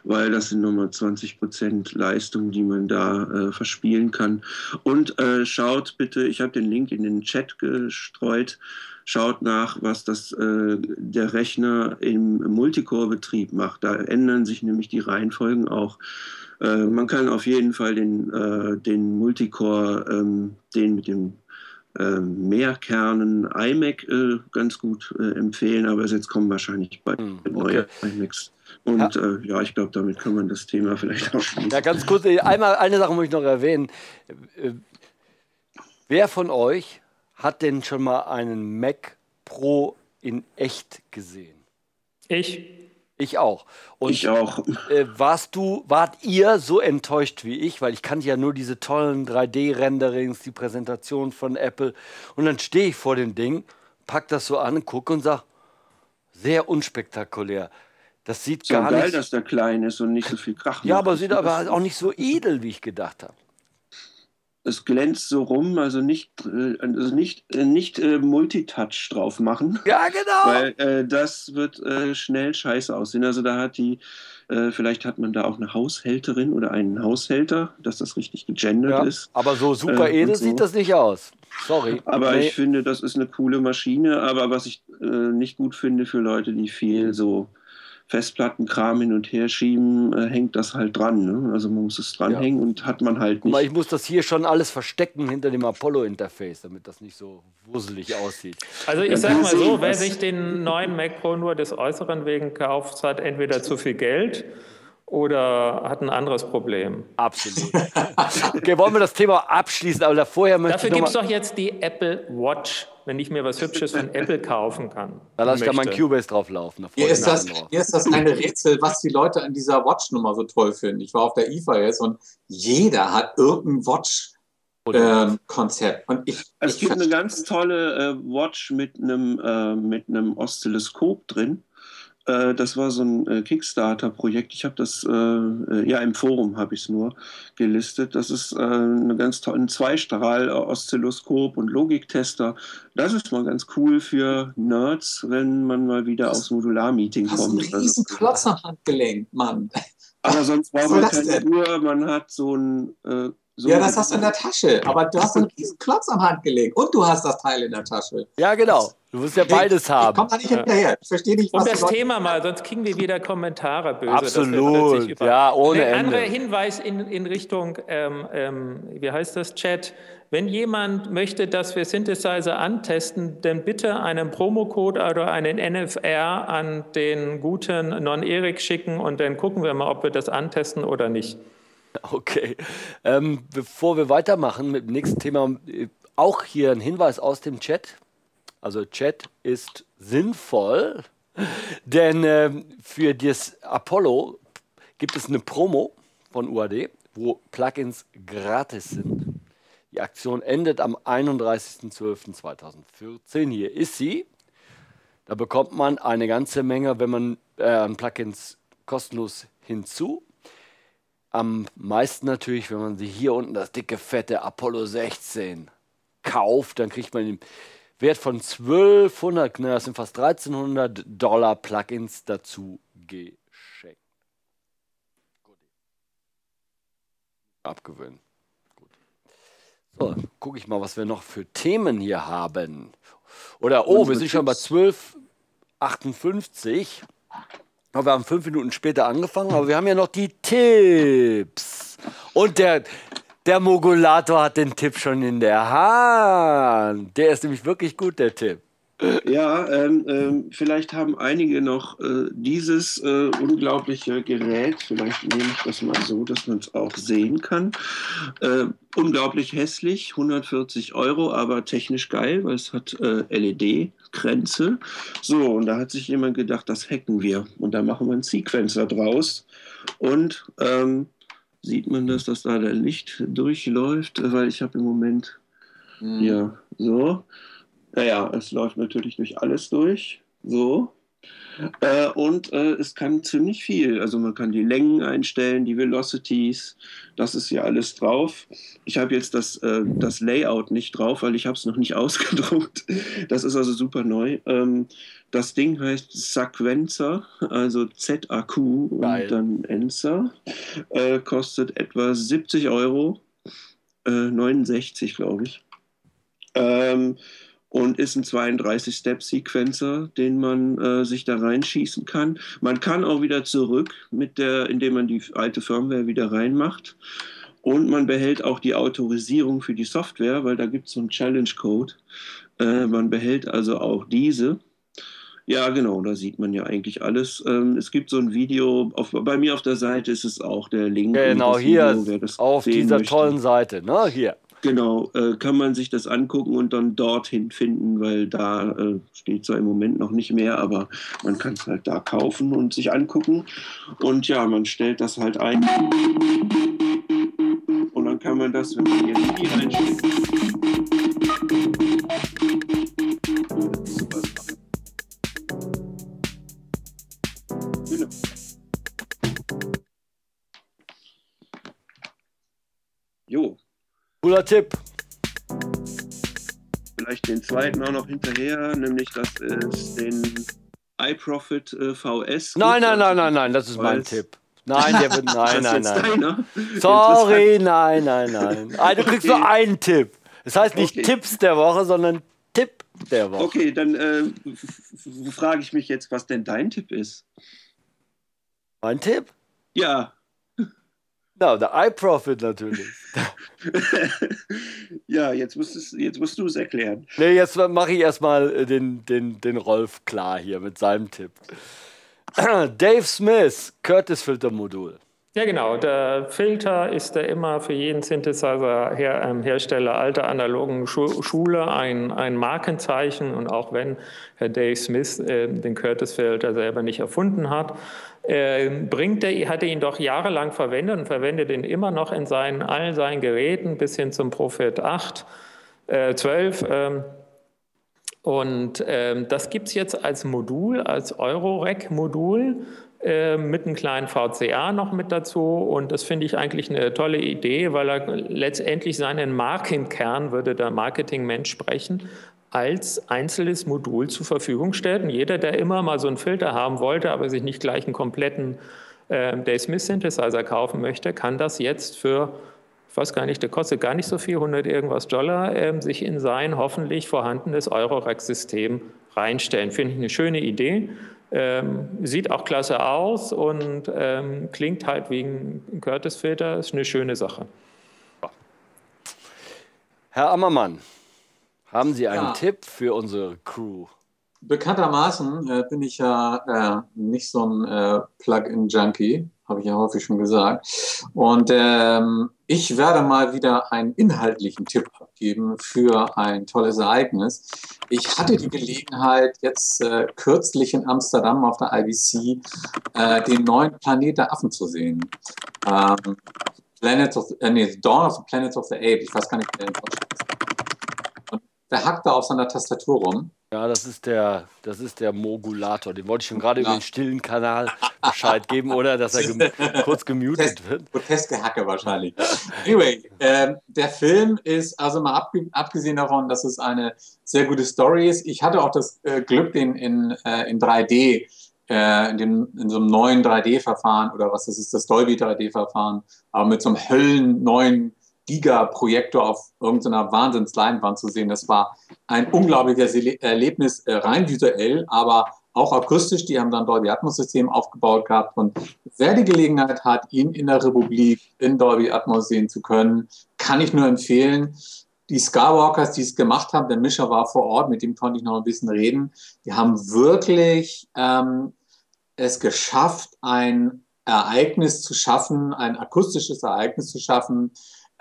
weil das sind nochmal zwanzig Prozent Leistung, die man da äh, verspielen kann. Und äh, schaut bitte, ich habe den Link in den Chat gestreut, schaut nach, was das, äh, der Rechner im Multicore-Betrieb macht. Da ändern sich nämlich die Reihenfolgen auch. Äh, man kann auf jeden Fall den, äh, den Multicore, ähm, den mit dem äh, Mehrkernen iMac äh, ganz gut äh, empfehlen, aber jetzt kommen wahrscheinlich bald hm, okay. neue iMacs. Und ja, äh, ja ich glaube, damit kann man das Thema vielleicht auch schließen. Ja, ganz kurz, einmal eine Sache muss ich noch erwähnen. Wer von euch hat denn schon mal einen Mac Pro in echt gesehen? Ich. Ich auch. Und ich auch. Äh, warst du, wart ihr so enttäuscht wie ich? Weil ich kannte ja nur diese tollen drei D-Renderings, die Präsentation von Apple. Und dann stehe ich vor dem Ding, pack das so an, gucke und sage, Sehr unspektakulär. Das sieht so gar geil, nicht... dass der klein ist und nicht so viel Krach macht. Ja, aber sieht aber auch nicht so edel, wie ich gedacht habe. Es glänzt so rum, also nicht, also nicht, nicht äh, Multitouch drauf machen. Ja, genau! Weil äh, das wird äh, schnell scheiße aussehen. Also da hat die, äh, vielleicht hat man da auch eine Haushälterin oder einen Haushälter, dass das richtig gegendert ja, ist. Aber so super edel äh, so. sieht das nicht aus. Sorry. Aber nee. ich finde, das ist eine coole Maschine. Aber was ich äh, nicht gut finde für Leute, die viel so Festplattenkram hin und her schieben, äh, hängt das halt dran. Ne? Also man muss es dranhängen ja. und hat man halt nicht. Aber ich muss das hier schon alles verstecken hinter dem Apollo-Interface, damit das nicht so wusselig aussieht. Also ich sage mal so, wer sich den neuen Mac Pro nur des Äußeren wegen kauft, hat entweder zu viel Geld oder hat ein anderes Problem. Absolut. Okay, wollen wir das Thema abschließen, aber vorher möchte Dafür gibt es doch jetzt die Apple Watch, wenn ich mir was Hübsches von Apple kaufen kann. Da lasse ich da mein Cubase drauf laufen. Hier ist das, hier ist das ein Rätsel, was die Leute an dieser Watch-Nummer so toll finden. Ich war auf der I F A jetzt und jeder hat irgendein Watch-Konzept. Ähm, es gibt eine ganz tolle äh, Watch mit einem äh, mit einem Oszilloskop drin. Äh, das war so ein äh, Kickstarter-Projekt. Ich habe das, äh, äh, ja im Forum habe ich es nur gelistet. Das ist äh, eine ganz tolle, ein Zweistrahl-Oszilloskop und Logiktester. Das ist mal ganz cool für Nerds, wenn man mal wieder das, aufs Modular-Meeting kommt. Das ist ein riesen Klotz am Handgelenk, Mann. Aber sonst braucht man keine Uhr, man hat so ein... Äh, So ja, das hast du in der Tasche, aber du hast einen riesen Klotz am Handgelenk und du hast das Teil in der Tasche. Ja, genau. Du wirst ja beides haben. Ich komme da nicht hinterher. Ich verstehe nicht, was Und das Thema mal, sonst kriegen wir wieder Kommentare böse. Absolut, ja, ohne Ende. Ein anderer Hinweis in, in Richtung, ähm, ähm, wie heißt das, Chat. Wenn jemand möchte, dass wir Synthesizer antesten, dann bitte einen Promocode oder einen N F R an den guten Non-Erik schicken und dann gucken wir mal, ob wir das antesten oder nicht. Okay, ähm, bevor wir weitermachen mit dem nächsten Thema, auch hier ein Hinweis aus dem Chat. Also Chat ist sinnvoll, denn ähm, für das Apollo gibt es eine Promo von U A D, wo Plugins gratis sind. Die Aktion endet am einunddreißigsten zwölften zweitausendvierzehn. Hier ist sie. Da bekommt man eine ganze Menge, wenn man äh, Plugins kostenlos hinzu. Am meisten natürlich, wenn man sich hier unten das dicke, fette Apollo sechzehn kauft, dann kriegt man den Wert von zwölfhundert, na, das sind fast dreizehnhundert Dollar Plugins dazu geschenkt. Abgewöhnen. Gut. So, gucke ich mal, was wir noch für Themen hier haben. Oder, oh, wir sind schon bei zwölf achtundfünfzig. Aber wir haben fünf Minuten später angefangen, aber wir haben ja noch die Tipps. Und der, der Mogulator hat den Tipp schon in der Hand. Der ist nämlich wirklich gut, der Tipp. Ja, ähm, ähm, vielleicht haben einige noch äh, dieses äh, unglaubliche Gerät, vielleicht nehme ich das mal so, dass man es auch sehen kann. Äh, unglaublich hässlich, hundertvierzig Euro, aber technisch geil, weil es hat äh, L E D-Kränze. So, und da hat sich jemand gedacht, das hacken wir. Und da machen wir einen Sequencer draus. Und ähm, sieht man das, dass da der Licht durchläuft, weil ich habe im Moment, mhm. ja, so... Naja, es läuft natürlich durch alles durch, so. Äh, und äh, es kann ziemlich viel, also man kann die Längen einstellen, die Velocities, das ist ja alles drauf. Ich habe jetzt das, äh, das Layout nicht drauf, weil ich habe es noch nicht ausgedruckt. Das ist also super neu. Ähm, das Ding heißt Sequencer, also Z A Q und Geil. Dann Enser. Äh, kostet etwa siebzig Euro, äh, neunundsechzig glaube ich. Ähm, Und ist ein zweiunddreißig-Step-Sequencer, den man äh, sich da reinschießen kann. Man kann auch wieder zurück, mit der, indem man die alte Firmware wieder reinmacht. Und man behält auch die Autorisierung für die Software, weil da gibt es so einen Challenge-Code. Äh, man behält also auch diese. Ja, genau, da sieht man ja eigentlich alles. Ähm, es gibt so ein Video, auf, bei mir auf der Seite ist es auch der Link. Genau, hier Video, wer das auf dieser möchte. Tollen Seite, ne, hier. Genau, äh, kann man sich das angucken und dann dorthin finden, weil da äh, steht zwar im Moment noch nicht mehr, aber man kann es halt da kaufen und sich angucken. Und ja, man stellt das halt ein. Und dann kann man das, wenn man jetzt hier einstellt. Jo. Cooler Tipp. Vielleicht den zweiten auch noch hinterher, nämlich dass es den iProphet äh, V S. Nein, nein, nein, nein, nein, das ist mein Tipp. Nein, der wird, nein, nein, nein. Sorry, nein, nein, nein. Ah, du kriegst nur einen Tipp. Das heißt nicht okay. Tipps der Woche, sondern Tipp der Woche. Okay, dann äh, frage ich mich jetzt, was denn dein Tipp ist. Mein Tipp? Ja. Na, no, der iProphet natürlich. Ja, jetzt musst, es, jetzt musst du es erklären. Nee, jetzt mache ich erstmal den, den, den Rolf klar hier mit seinem Tipp. Dave Smith, Curtis-Filter-Modul. Ja, genau. Der Filter ist der immer für jeden Synthesizer-Hersteller alter analogen Schu Schule ein, ein Markenzeichen. Und auch wenn Herr Dave Smith äh, den Curtis-Filter selber nicht erfunden hat, äh, bringt er, hat er ihn doch jahrelang verwendet und verwendet ihn immer noch in seinen, all seinen Geräten bis hin zum Prophet acht, zwölf. Äh, und äh, das gibt es jetzt als Modul, als Eurorack-Modul, mit einem kleinen V C A noch mit dazu, und das finde ich eigentlich eine tolle Idee, weil er letztendlich seinen Markenkern, würde der Marketingmensch sprechen, als einzelnes Modul zur Verfügung stellt. Und jeder, der immer mal so einen Filter haben wollte, aber sich nicht gleich einen kompletten äh, Dave Smith Synthesizer kaufen möchte, kann das jetzt für, ich weiß gar nicht, der kostet gar nicht so viel, hundert irgendwas Dollar, äh, sich in sein hoffentlich vorhandenes Eurorack-System reinstellen. Finde ich eine schöne Idee. Ähm, sieht auch klasse aus und ähm, klingt halt wie ein Curtis-Filter. Ist eine schöne Sache. Herr Ammermann, haben Sie einen ja. Tipp für unsere Crew? Bekanntermaßen äh, bin ich ja äh, nicht so ein äh, Plug-in-Junkie, habe ich ja häufig schon gesagt. Und ähm, ich werde mal wieder einen inhaltlichen Tipp abgeben für ein tolles Ereignis. Ich hatte die Gelegenheit, jetzt äh, kürzlich in Amsterdam auf der I B C äh, den neuen Planet der Affen zu sehen. Ähm, Planet of, äh, nee, Dawn of the Planet of the Apes. Ich weiß gar nicht, wer den Und der hackt da auf seiner Tastatur rum. Ja, das ist der, das ist der Mogulator. Den wollte ich schon gerade über den stillen Kanal Bescheid geben, oder? Dass er gem kurz gemutet wird. Protestgehacke wahrscheinlich. Anyway, äh, der Film ist, also mal ab, abgesehen davon, dass es eine sehr gute Story ist. Ich hatte auch das äh, Glück, den in, äh, in drei D, äh, in, dem, in so einem neuen drei D-Verfahren, oder was das ist, das Dolby drei D-Verfahren, aber mit so einem höllen neuen Giga-Projektor auf irgendeiner Wahnsinnsleinwand zu sehen. Das war ein unglaubliches Erlebnis, rein visuell, aber auch akustisch. Die haben dann Dolby Atmos-System aufgebaut gehabt. Und wer die Gelegenheit hat, ihn in der Republik in Dolby Atmos sehen zu können, kann ich nur empfehlen. Die Skywalkers, die es gemacht haben, der Mischer war vor Ort, mit dem konnte ich noch ein bisschen reden, die haben wirklich ähm, es geschafft, ein Ereignis zu schaffen, ein akustisches Ereignis zu schaffen,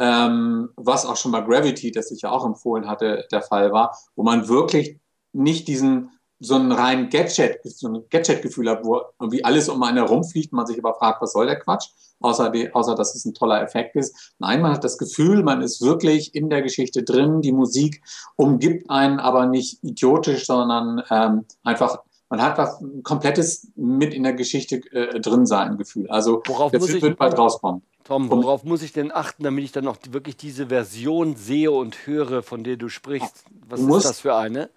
Ähm, was auch schon bei Gravity, das ich ja auch empfohlen hatte, der Fall war, wo man wirklich nicht diesen, so einen reinen Gadget, so ein Gadget-Gefühl hat, wo irgendwie alles um einen herumfliegt, man sich aber fragt, was soll der Quatsch, außer, die, außer dass es ein toller Effekt ist. Nein, man hat das Gefühl, man ist wirklich in der Geschichte drin, die Musik umgibt einen, aber nicht idiotisch, sondern ähm, einfach, man hat was, ein komplettes mit in der Geschichte äh, drin sein Gefühl. Also worauf der Film wird bald rauskommen. Tom, worauf muss ich denn achten, damit ich dann auch wirklich diese Version sehe und höre, von der du sprichst? Was ist das für eine?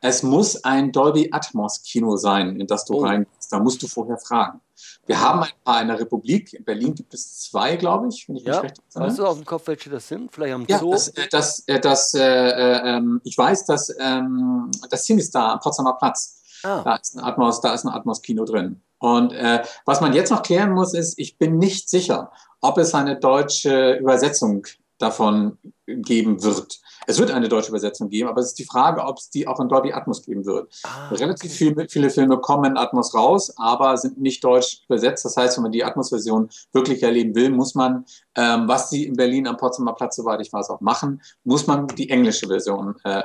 Es muss ein Dolby Atmos Kino sein, in das du reingehst. Da musst du vorher fragen. Wir haben ein paar in der Republik. In Berlin gibt es zwei, glaube ich, wenn ich mich recht erinnere. Weißt du aus dem Kopf, welche das sind? Vielleicht am Zoo? Ja, das, das, das, äh, äh, ich weiß, dass ähm, das Cinestar am Potsdamer Platz, ah. da ist ein Atmos, da ist ein Atmos Kino drin. Und äh, was man jetzt noch klären muss, ist, ich bin nicht sicher, ob es eine deutsche Übersetzung davon geben wird. Es wird eine deutsche Übersetzung geben, aber es ist die Frage, ob es die auch in Dolby Atmos geben wird. Ah, Relativ okay. viele, viele Filme kommen in Atmos raus, aber sind nicht deutsch übersetzt. Das heißt, wenn man die Atmos-Version wirklich erleben will, muss man, ähm, was sie in Berlin am Potsdamer Platz, soweit ich weiß, auch machen, muss man die englische Version äh,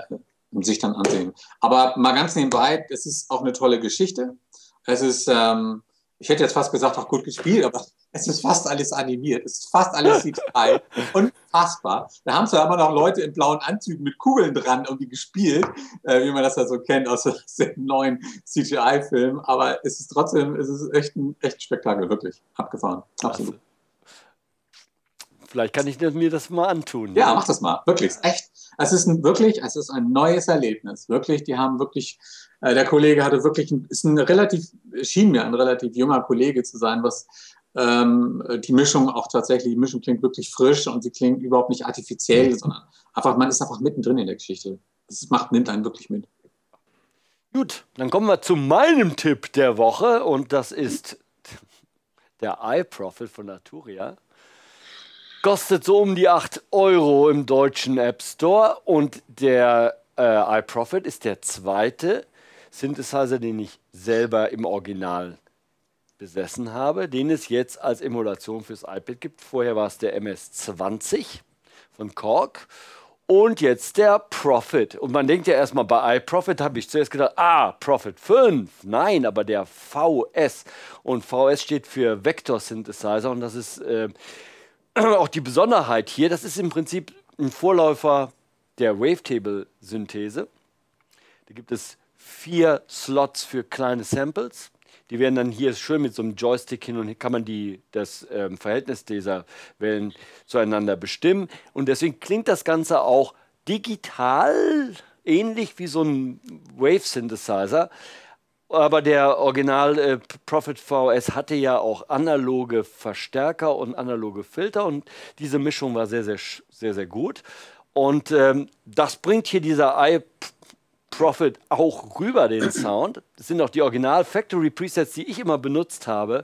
sich dann ansehen. Aber mal ganz nebenbei, es ist auch eine tolle Geschichte. Es ist, ähm, ich hätte jetzt fast gesagt, auch gut gespielt, aber Es ist fast alles animiert, es ist fast alles digital. Unfassbar. Da haben zwar immer noch Leute in blauen Anzügen mit Kugeln dran irgendwie gespielt, äh, wie man das ja so kennt aus, aus dem neuen C G I-Film, aber es ist trotzdem, es ist echt ein, echt ein Spektakel, wirklich. Abgefahren. Absolut. Vielleicht kann ich mir das mal antun. Ja, ja, mach das mal. Wirklich, echt. Es ist ein, wirklich, es ist ein neues Erlebnis. Wirklich, die haben wirklich, äh, der Kollege hatte wirklich, ein, ist ein relativ, schien mir ein relativ junger Kollege zu sein, was Ähm, die Mischung auch tatsächlich, die Mischung klingt wirklich frisch und sie klingt überhaupt nicht artifiziell, sondern einfach, man ist einfach mittendrin in der Geschichte. Das macht, nimmt einen wirklich mit. Gut, dann kommen wir zu meinem Tipp der Woche und das ist der iProphet von Arturia. Kostet so um die acht Euro im deutschen App Store und der äh, iProphet ist der zweite Synthesizer, den ich selber im Original besessen habe, den es jetzt als Emulation fürs iPad gibt. Vorher war es der M S zwanzig von Korg und jetzt der Prophet. Und man denkt ja erstmal, bei iProphet habe ich zuerst gedacht, ah, Prophet fünf. Nein, aber der V S. Und V S steht für Vector Synthesizer und das ist äh, auch die Besonderheit hier. Das ist im Prinzip ein Vorläufer der Wavetable-Synthese. Da gibt es vier Slots für kleine Samples. Die werden dann hier schön mit so einem Joystick hin und her, kann man die, das ähm, Verhältnis dieser Wellen zueinander bestimmen. Und deswegen klingt das Ganze auch digital, ähnlich wie so ein Wave-Synthesizer. Aber der Original äh, Prophet V S hatte ja auch analoge Verstärker und analoge Filter. Und diese Mischung war sehr, sehr, sehr, sehr gut. Und ähm, das bringt hier dieser iPad Prophet auch rüber den Sound. Das sind auch die Original Factory Presets, die ich immer benutzt habe,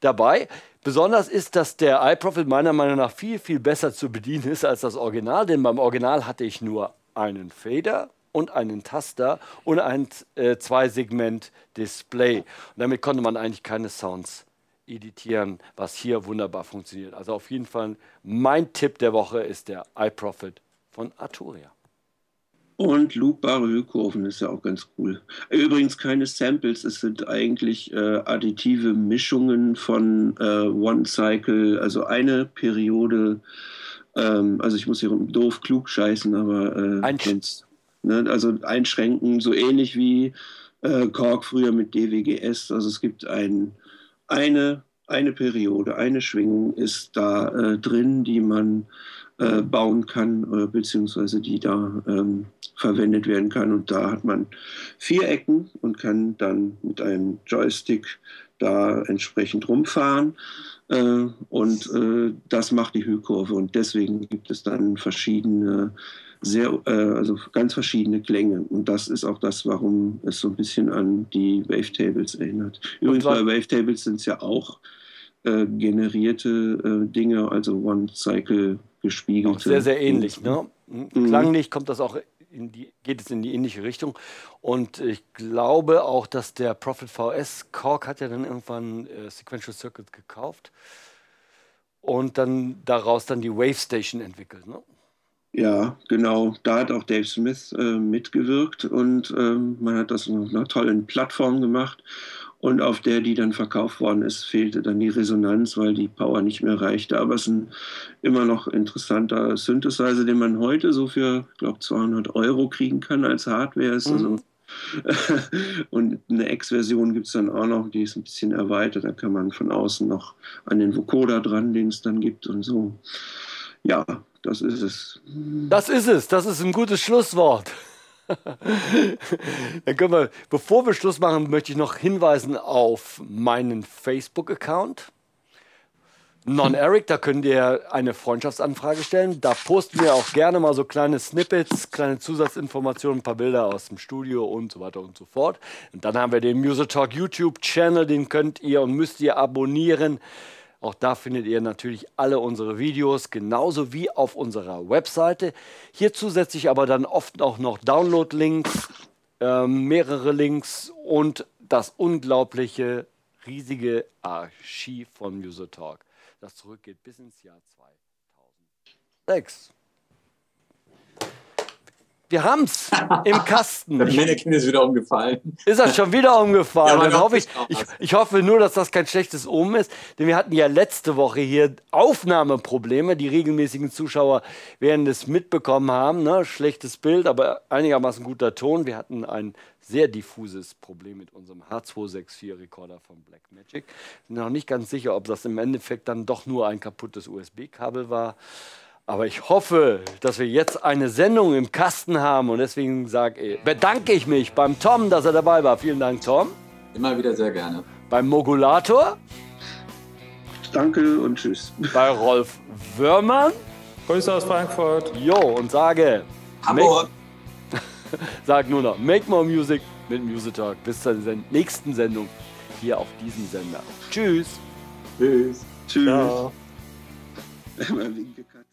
dabei. Besonders ist, dass der iProphet meiner Meinung nach viel, viel besser zu bedienen ist als das Original, denn beim Original hatte ich nur einen Fader und einen Taster und ein äh, Zwei-Segment-Display. Und damit konnte man eigentlich keine Sounds editieren, was hier wunderbar funktioniert. Also auf jeden Fall mein Tipp der Woche ist der iProphet von Arturia. Und loopbare Hüllkurven ist ja auch ganz cool. Übrigens keine Samples, es sind eigentlich äh, additive Mischungen von äh, One Cycle, also eine Periode. Ähm, also ich muss hier doof klug scheißen, aber äh, sonst, ne, also einschränken, so ähnlich wie äh, Korg früher mit D W G S. Also es gibt ein, eine, eine Periode, eine Schwingung ist da äh, drin, die man Äh, bauen kann, äh, beziehungsweise die da ähm, verwendet werden kann. Und da hat man vier Ecken und kann dann mit einem Joystick da entsprechend rumfahren. Äh, und äh, das macht die Hüllkurve. Und deswegen gibt es dann verschiedene, sehr, äh, also ganz verschiedene Klänge. Und das ist auch das, warum es so ein bisschen an die Wavetables erinnert. Übrigens, bei Wavetables sind es ja auch äh, generierte äh, Dinge, also One-Cycle- gespiegelt. Auch sehr, sehr ähnlich. Ne? Klanglich kommt das auch in die, geht es in die ähnliche Richtung. Und ich glaube auch, dass der Prophet V S, Korg hat ja dann irgendwann äh, Sequential Circuit gekauft und dann daraus dann die Wave Station entwickelt. Ne? Ja, genau. Da hat auch Dave Smith äh, mitgewirkt und ähm, man hat das auf einer tollen Plattform gemacht. Und auf der, die dann verkauft worden ist, fehlte dann die Resonanz, weil die Power nicht mehr reichte. Aber es ist ein immer noch interessanter Synthesizer, den man heute so für, glaube zweihundert Euro kriegen kann als Hardware. Ist also und eine X-Version gibt es dann auch noch, die ist ein bisschen erweitert. Da kann man von außen noch an den Vocoder dran, den es dann gibt und so. Ja, das ist es. Das ist es. Das ist ein gutes Schlusswort. Dann können wir, bevor wir Schluss machen, möchte ich noch hinweisen auf meinen Facebook-Account. Non-Eric, da könnt ihr eine Freundschaftsanfrage stellen. Da posten wir auch gerne mal so kleine Snippets, kleine Zusatzinformationen, ein paar Bilder aus dem Studio und so weiter und so fort. Und dann haben wir den Music Talk YouTube-Channel, den könnt ihr und müsst ihr abonnieren. Auch da findet ihr natürlich alle unsere Videos, genauso wie auf unserer Webseite. Hier zusätzlich aber dann oft auch noch Download-Links, äh, mehrere Links und das unglaubliche, riesige Archiv von Music Talk, das zurückgeht bis ins Jahr zweitausendsechs. Wir haben's im Kasten. Der Mannequin ist wieder umgefallen. Ist er schon wieder umgefallen? Ja, dann hoffe ich, ich, ich hoffe nur, dass das kein schlechtes Omen ist, denn wir hatten ja letzte Woche hier Aufnahmeprobleme. Die regelmäßigen Zuschauer werden es mitbekommen haben. Ne? Schlechtes Bild, aber einigermaßen guter Ton. Wir hatten ein sehr diffuses Problem mit unserem H zwei sechs vier Rekorder von Blackmagic. Bin noch nicht ganz sicher, ob das im Endeffekt dann doch nur ein kaputtes U S B-Kabel war. Aber ich hoffe, dass wir jetzt eine Sendung im Kasten haben und deswegen sag, ey, bedanke ich mich beim Tom, dass er dabei war. Vielen Dank, Tom. Immer wieder sehr gerne. Beim Mogulator. Danke und tschüss. Bei Rolf Wörmann. Grüße aus Frankfurt. Jo, und sage... Hamburg. Sag nur noch, make more music mit Music Talk. Bis zur nächsten Sendung hier auf diesem Sender. Tschüss. Tschüss. Tschüss. Immer winken.